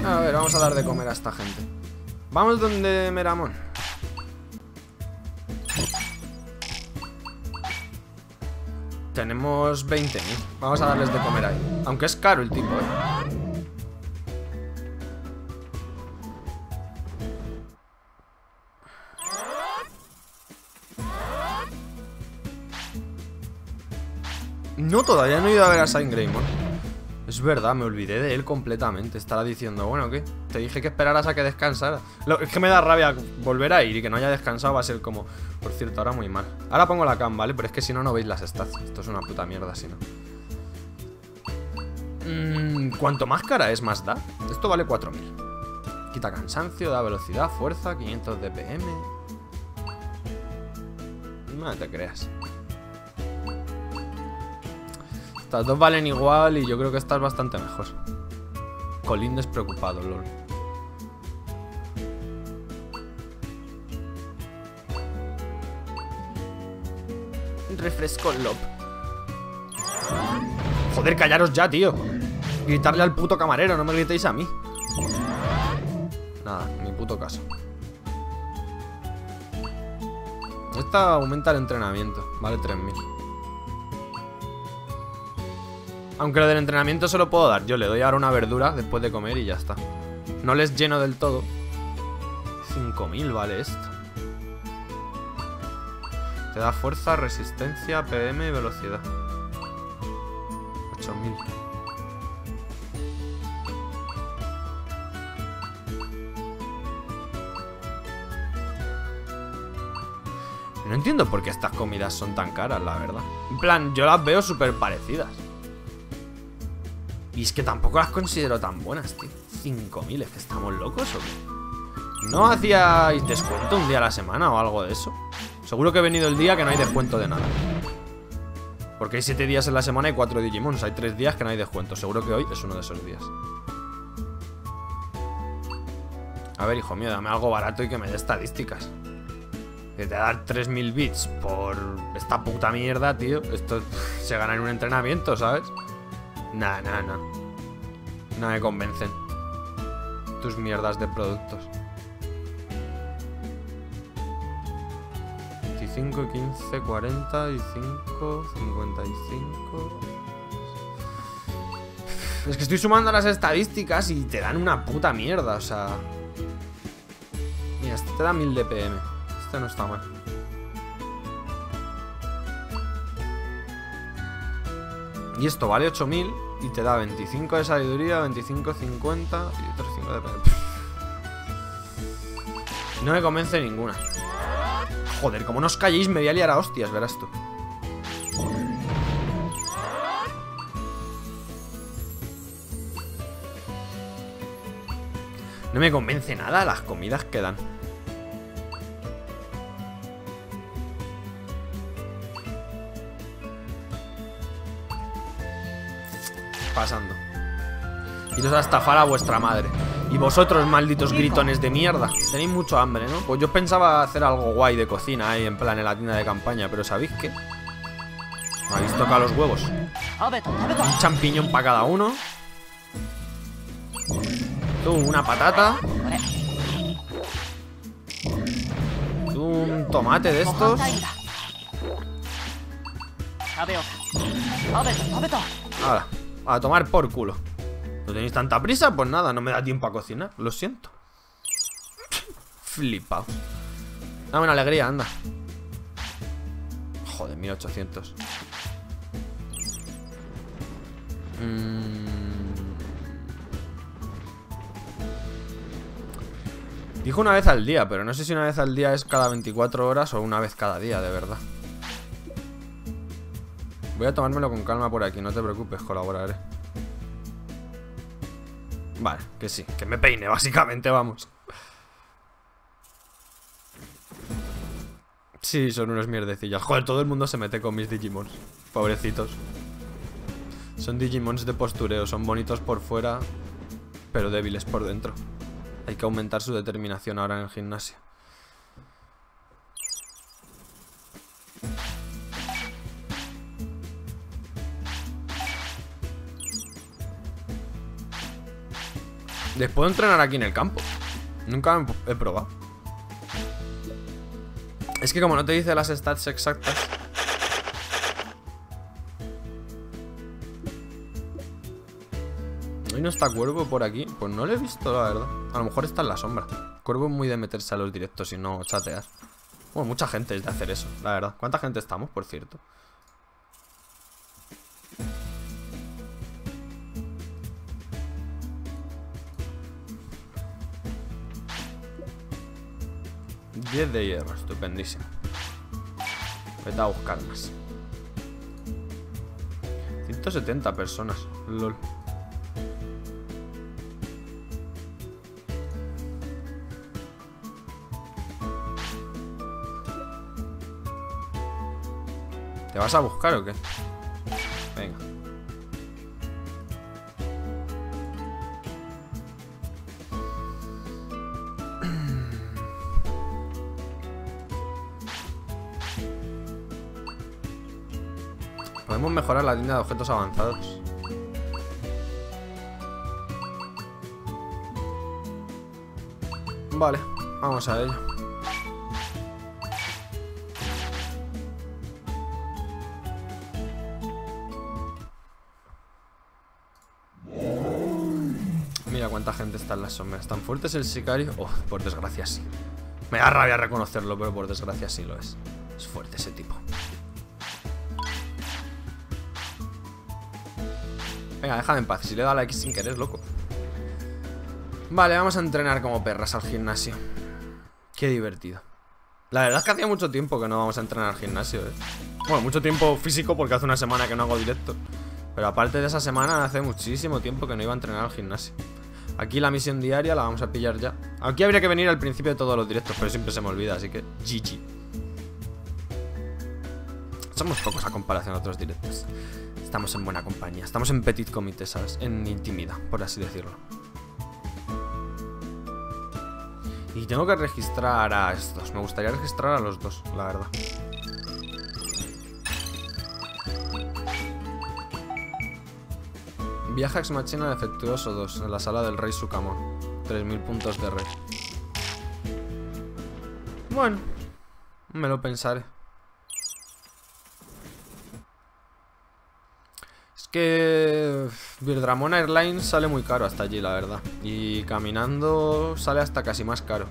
A ver, vamos a dar de comer a esta gente. Vamos donde Meramon. Tenemos veinte mil. Vamos a darles de comer ahí. Aunque es caro el tipo, ¿eh? No, todavía no he ido a ver a SkullGreymon. Es verdad, me olvidé de él completamente. Estará diciendo, bueno, ¿qué? Te dije que esperaras a que descansara. Lo, es que me da rabia volver a ir y que no haya descansado. Va a ser como, por cierto, ahora muy mal. Ahora pongo la cam, ¿vale? Pero es que si no, no veis las stats. Esto es una puta mierda, si no. Mm, cuanto más cara es, más da. Esto vale cuatro mil. Quita cansancio, da velocidad, fuerza, quinientos D P M. No te creas. Estas dos valen igual y yo creo que esta es bastante mejor. Colín despreocupado, lol. Refresco Lop. Joder, callaros ya, tío. Gritarle al puto camarero, no me gritéis a mí. Nada, ni puto caso. Esta aumenta el entrenamiento. Vale tres mil. Aunque lo del entrenamiento se lo puedo dar. Yo le doy ahora una verdura después de comer y ya está. No les lleno del todo. cinco mil vale esto. Te da fuerza, resistencia, P M y velocidad. ocho mil. No entiendo por qué estas comidas son tan caras, la verdad. En plan, yo las veo súper parecidas. Y es que tampoco las considero tan buenas, tío. cinco mil, ¿es que estamos locos o qué? ¿No hacíais descuento un día a la semana o algo de eso? Seguro que he venido el día que no hay descuento de nada. Porque hay siete días en la semana y cuatro Digimons. Hay tres días que no hay descuento. Seguro que hoy es uno de esos días. A ver, hijo mío, dame algo barato y que me dé estadísticas. Que te dar tres mil bits por esta puta mierda, tío. Esto pff, se gana en un entrenamiento, ¿sabes? Nah, nah, nah. No me convencen tus mierdas de productos. veinticinco, quince, cuarenta, cincuenta y cinco. Es que estoy sumando las estadísticas y te dan una puta mierda, o sea. Mira, este te da mil D P M. Este no está mal. Y esto vale ocho mil y te da veinticinco de sabiduría, veinticinco, cincuenta y otros cinco de... No me convence ninguna. Joder, como no os calléis me voy a liar a hostias, verás tú. No me convence nada las comidas que dan. Pasando. Iros a estafar a vuestra madre. Y vosotros, malditos gritones de mierda, tenéis mucho hambre, ¿no? Pues yo pensaba hacer algo guay de cocina ahí, en plan en la tienda de campaña, pero ¿sabéis qué? Me habéis tocado los huevos. Un champiñón para cada uno. Tú, una patata. Tú, un tomate de estos. Ahora, a tomar por culo. ¿No tenéis tanta prisa? Pues nada, no me da tiempo a cocinar. Lo siento. Flipao. Dame una alegría, anda. Joder, mil ochocientos. Mm... Dijo una vez al día, pero no sé si una vez al día es cada veinticuatro horas o una vez cada día, de verdad. Voy a tomármelo con calma por aquí, no te preocupes, colaboraré. Vale, que sí, que me peine, básicamente, vamos. Sí, son unos mierdecillas. Joder, todo el mundo se mete con mis Digimons. Pobrecitos. Son Digimons de postureo. Son bonitos por fuera, pero débiles por dentro. Hay que aumentar su determinación ahora en el gimnasio. Les puedo entrenar aquí en el campo. Nunca he probado. Es que como no te dice las stats exactas. ¿Hoy no está Cuervo por aquí? Pues no lo he visto, la verdad. A lo mejor está en la sombra. Cuervo es muy de meterse a los directos y no chatear. Bueno, mucha gente es de hacer eso, la verdad. ¿Cuánta gente estamos, por cierto? diez de hierro, estupendísimo. Vete a buscar más. ciento setenta personas, lol. ¿Te vas a buscar o qué? Venga. Podemos mejorar la tienda de objetos avanzados. Vale, vamos a ello. Mira cuánta gente está en las sombras. ¿Tan fuerte es el sicario? Oh, por desgracia sí. Me da rabia reconocerlo, pero por desgracia sí lo es. Es fuerte ese tipo. Venga, déjame en paz, si le he dado a la X sin querer, loco. Vale, vamos a entrenar como perras al gimnasio. Qué divertido. La verdad es que hacía mucho tiempo que no vamos a entrenar al gimnasio, eh. Bueno, mucho tiempo físico porque hace una semana que no hago directo. Pero aparte de esa semana, hace muchísimo tiempo que no iba a entrenar al gimnasio. Aquí la misión diaria la vamos a pillar ya. Aquí habría que venir al principio de todos los directos, pero siempre se me olvida, así que G G. Somos pocos a comparación a otros directos. Estamos en buena compañía, estamos en petit comité, ¿sabes? En intimidad, por así decirlo. Y tengo que registrar a estos. Me gustaría registrar a los dos, la verdad. Viaja Ex Machina Defectuoso dos en la sala del rey Sukamon. tres mil puntos de rey. Bueno, me lo pensaré. Que Birdramon Airlines sale muy caro hasta allí, la verdad. Y caminando sale hasta casi más caro.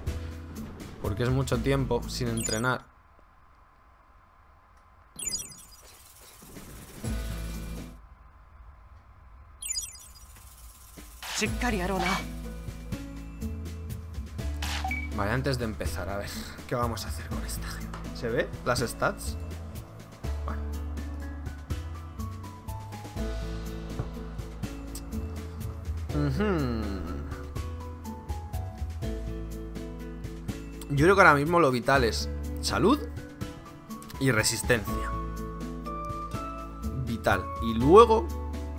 Porque es mucho tiempo sin entrenar. Vale, antes de empezar, a ver, ¿qué vamos a hacer con esta gente? ¿Se ve las stats? Yo creo que ahora mismo lo vital es salud y resistencia. Vital. Y luego,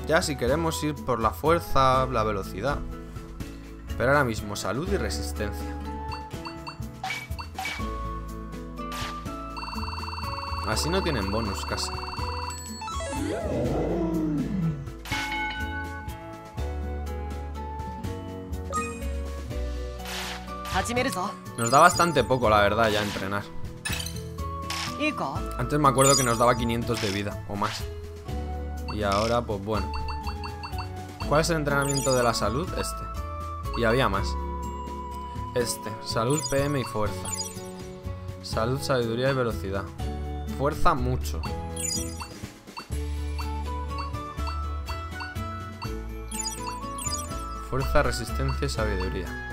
ya si queremos ir por la fuerza, la velocidad. Pero ahora mismo, salud y resistencia. Así no tienen bonus casi. Nos da bastante poco, la verdad, ya entrenar. Antes me acuerdo que nos daba quinientos de vida o más. Y ahora, pues bueno. ¿Cuál es el entrenamiento de la salud? Este. Y había más. Este. Salud, P M y fuerza. Salud, sabiduría y velocidad. Fuerza mucho. Fuerza, resistencia y sabiduría.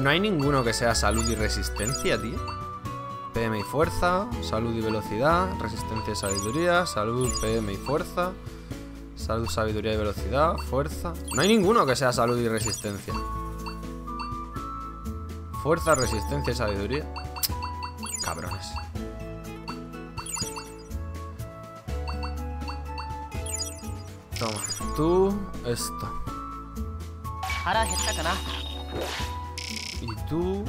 No hay ninguno que sea salud y resistencia, tío. P M y fuerza, salud y velocidad, resistencia y sabiduría, salud, P M y fuerza, salud, sabiduría y velocidad, fuerza. No hay ninguno que sea salud y resistencia. Fuerza, resistencia y sabiduría. Cabrones. Toma, tú, esto. Y tú...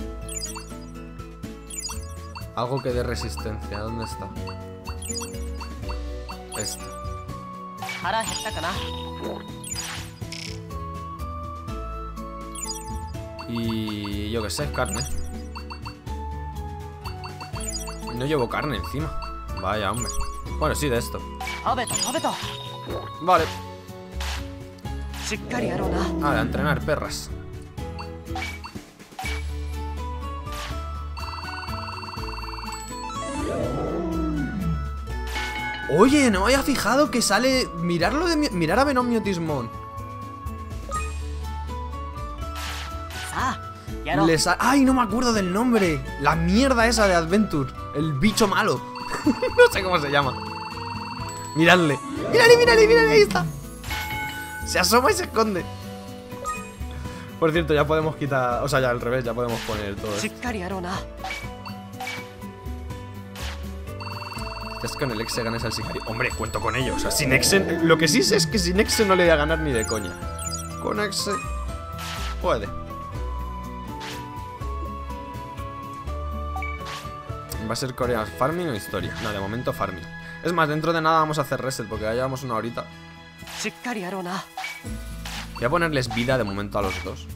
algo que dé resistencia. ¿Dónde está? Este. Y... yo qué sé, carne. No llevo carne encima. Vaya, hombre. Bueno, sí, de esto. Vale. Ah, de entrenar perras. Oye, no había fijado que sale... Mirarlo de... Mi... Mirar a Venom Myotismon. Ah, no. Les ha... ¡Ay, no me acuerdo del nombre! La mierda esa de Adventure. El bicho malo. No sé cómo se llama. Miradle. ¡Mírale, mírale, mírale! Ahí está. Se asoma y se esconde. Por cierto, ya podemos quitar... O sea, ya al revés, ya podemos poner todo esto. Es que con el Exe ganas al sicario. Hombre, cuento con ello. O sea, sin Exe. Lo que sí sé es que sin Exe no le voy a ganar ni de coña. Con Exe. Puede. Va a ser Corea Farming o historia. No, de momento Farming. Es más, dentro de nada vamos a hacer reset porque ya llevamos una horita. Voy a ponerles vida de momento a los dos.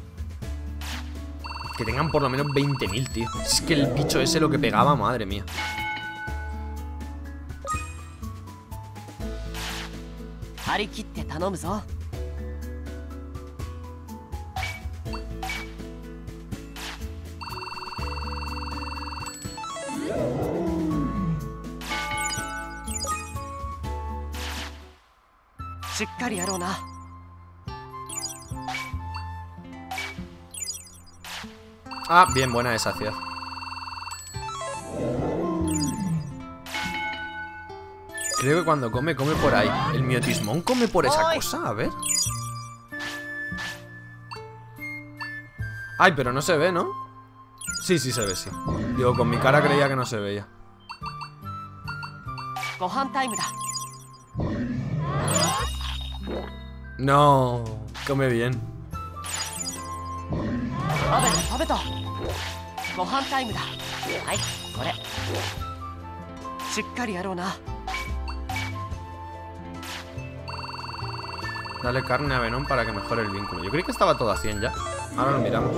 Que tengan por lo menos veinte mil, tío. Es que el bicho ese lo que pegaba, madre mía. Ah, bien buena esa ciudad. Creo que cuando come, come por ahí. El Myotismon come por esa cosa, a ver. Ay, pero no se ve, ¿no? Sí, sí se ve, sí. Digo, con mi cara creía que no se veía. No, come bien. Dale carne a Venom para que mejore el vínculo. Yo creí que estaba todo a cien ya. Ahora lo miramos.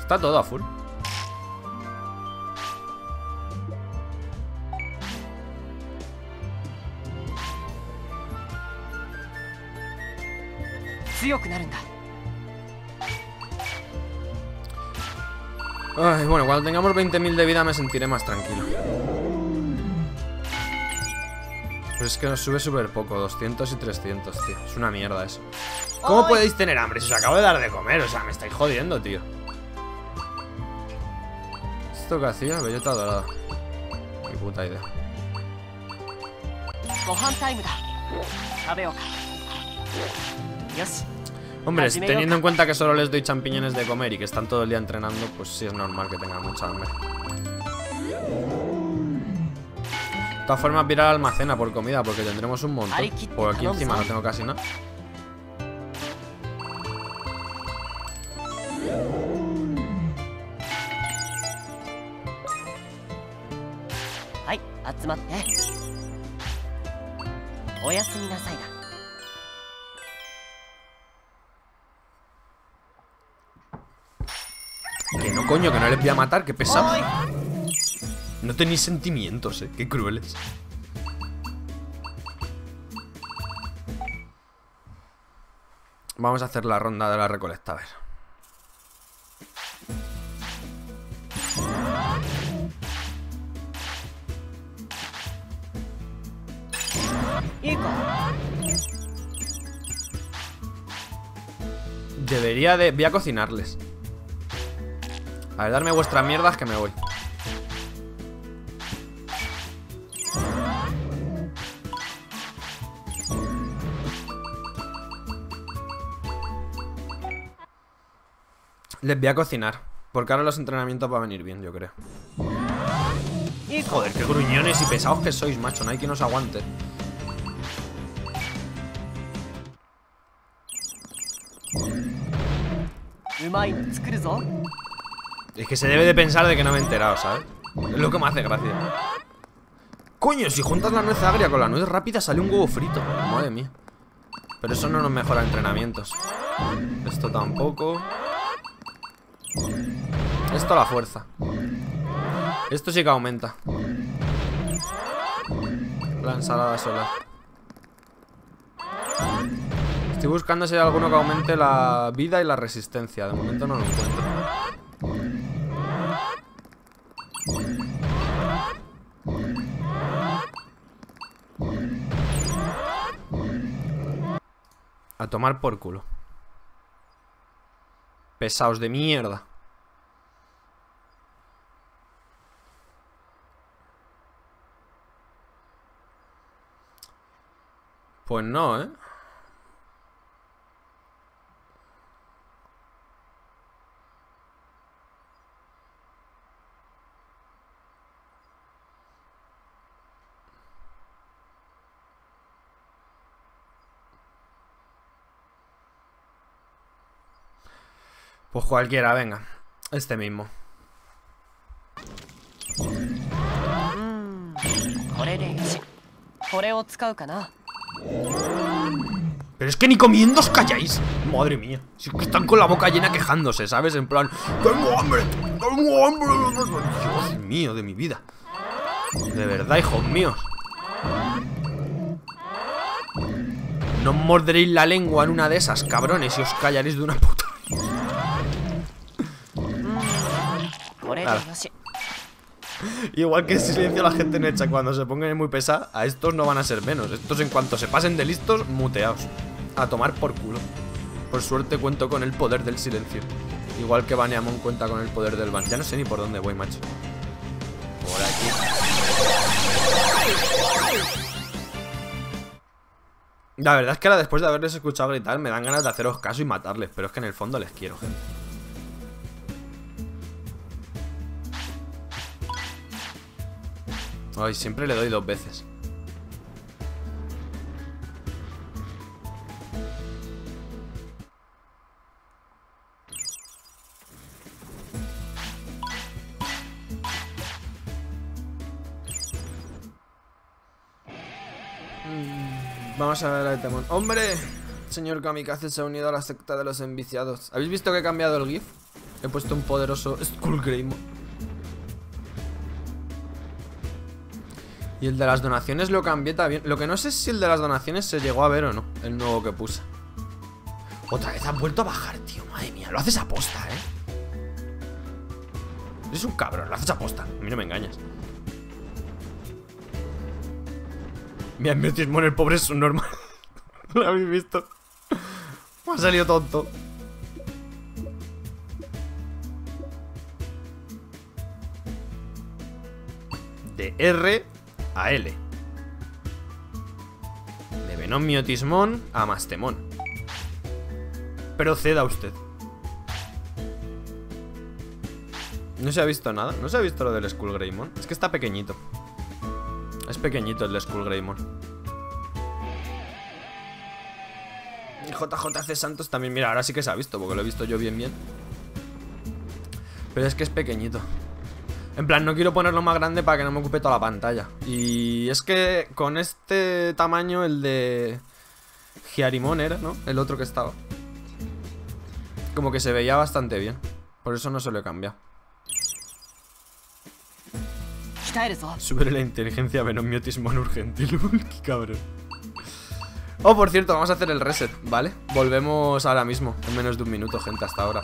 Está todo a full. Ay, bueno, cuando tengamos veinte mil de vida me sentiré más tranquilo. Pero es que nos sube súper poco, doscientos y trescientos, tío. Es una mierda eso. ¿Cómo ¡ay! Podéis tener hambre? Si os acabo de dar de comer, o sea, me estáis jodiendo, tío. ¿Esto que hacía? Bellota dorada. Qué puta idea. Hombre, teniendo en cuenta que solo les doy champiñones de comer y que están todo el día entrenando, pues sí es normal que tengan mucha hambre. De todas formas, virar al almacena por comida porque tendremos un montón. Por aquí encima no tengo casi nada. 集まっておやすみなさいだ。Que no, coño, que no les voy a matar, que pesado. No tenéis sentimientos, eh, qué crueles. Vamos a hacer la ronda de la recolecta, a ver. Debería de... Voy a cocinarles. A ver, darme vuestras mierdas que me voy. Les voy a cocinar, porque ahora los entrenamientos van a venir bien, yo creo. Joder, qué gruñones y pesados que sois, macho. No hay quien os aguante. Es que se debe de pensar de que no me he enterado, ¿sabes? Es lo que me hace gracia. Coño, si juntas la nuez agria con la nuez rápida sale un huevo frito. Madre mía. Pero eso no nos mejora entrenamientos. Esto tampoco. Esto a la fuerza. Esto sí que aumenta. La ensalada solar. Estoy buscando si hay alguno que aumente la vida y la resistencia. De momento no lo encuentro. A tomar por culo. Pesaos de mierda. Pues no, ¿eh? Pues cualquiera, venga. Este mismo. Pero es que ni comiendo os calláis. Madre mía. Si es que están con la boca llena quejándose, ¿sabes? En plan, ¡tengo hambre! ¡Tengo hambre! Dios mío, de mi vida. De verdad, hijos míos. No os morderéis la lengua en una de esas, cabrones, y os callaréis de una puta. Claro. Igual que el silencio la gente en hecha cuando se pongan muy pesada, a estos no van a ser menos. Estos en cuanto se pasen de listos, muteados. A tomar por culo. Por suerte cuento con el poder del silencio. Igual que Baneamon cuenta con el poder del ban. Ya no sé ni por dónde voy, macho. Por aquí. La verdad es que ahora después de haberles escuchado gritar me dan ganas de haceros caso y matarles. Pero es que en el fondo les quiero, gente. Ay, siempre le doy dos veces. Mm, vamos a ver a Etemon. ¡Hombre! Señor Kamikaze se ha unido a la secta de los enviciados. ¿Habéis visto que he cambiado el GIF? He puesto un poderoso SkullGreymon. Y el de las donaciones lo cambié también. Lo que no sé es si el de las donaciones se llegó a ver o no. El nuevo que puse. Otra vez han vuelto a bajar, tío. Madre mía, lo haces a posta, eh. Eres un cabrón, lo haces a posta. A mí no me engañas. Mira, el Myotismon, el pobre es un normal. ¿Lo habéis visto? Me ha salido tonto. De R... a L. De Venom Myotismon a Mastemon. Proceda usted. No se ha visto nada. No se ha visto lo del SkullGreymon. Es que está pequeñito. Es pequeñito el de SkullGreymon. Y J J C Santos también. Mira, ahora sí que se ha visto, porque lo he visto yo bien bien. Pero es que es pequeñito. En plan, no quiero ponerlo más grande para que no me ocupe toda la pantalla. Y es que con este tamaño, el de Hyarimon era, ¿no? El otro que estaba, como que se veía bastante bien. Por eso no se lo he cambiado. Sube la inteligencia Venom Myotismon urgente. Qué cabrón. Oh, por cierto, vamos a hacer el reset, ¿vale? Volvemos ahora mismo, en menos de un minuto, gente, hasta ahora.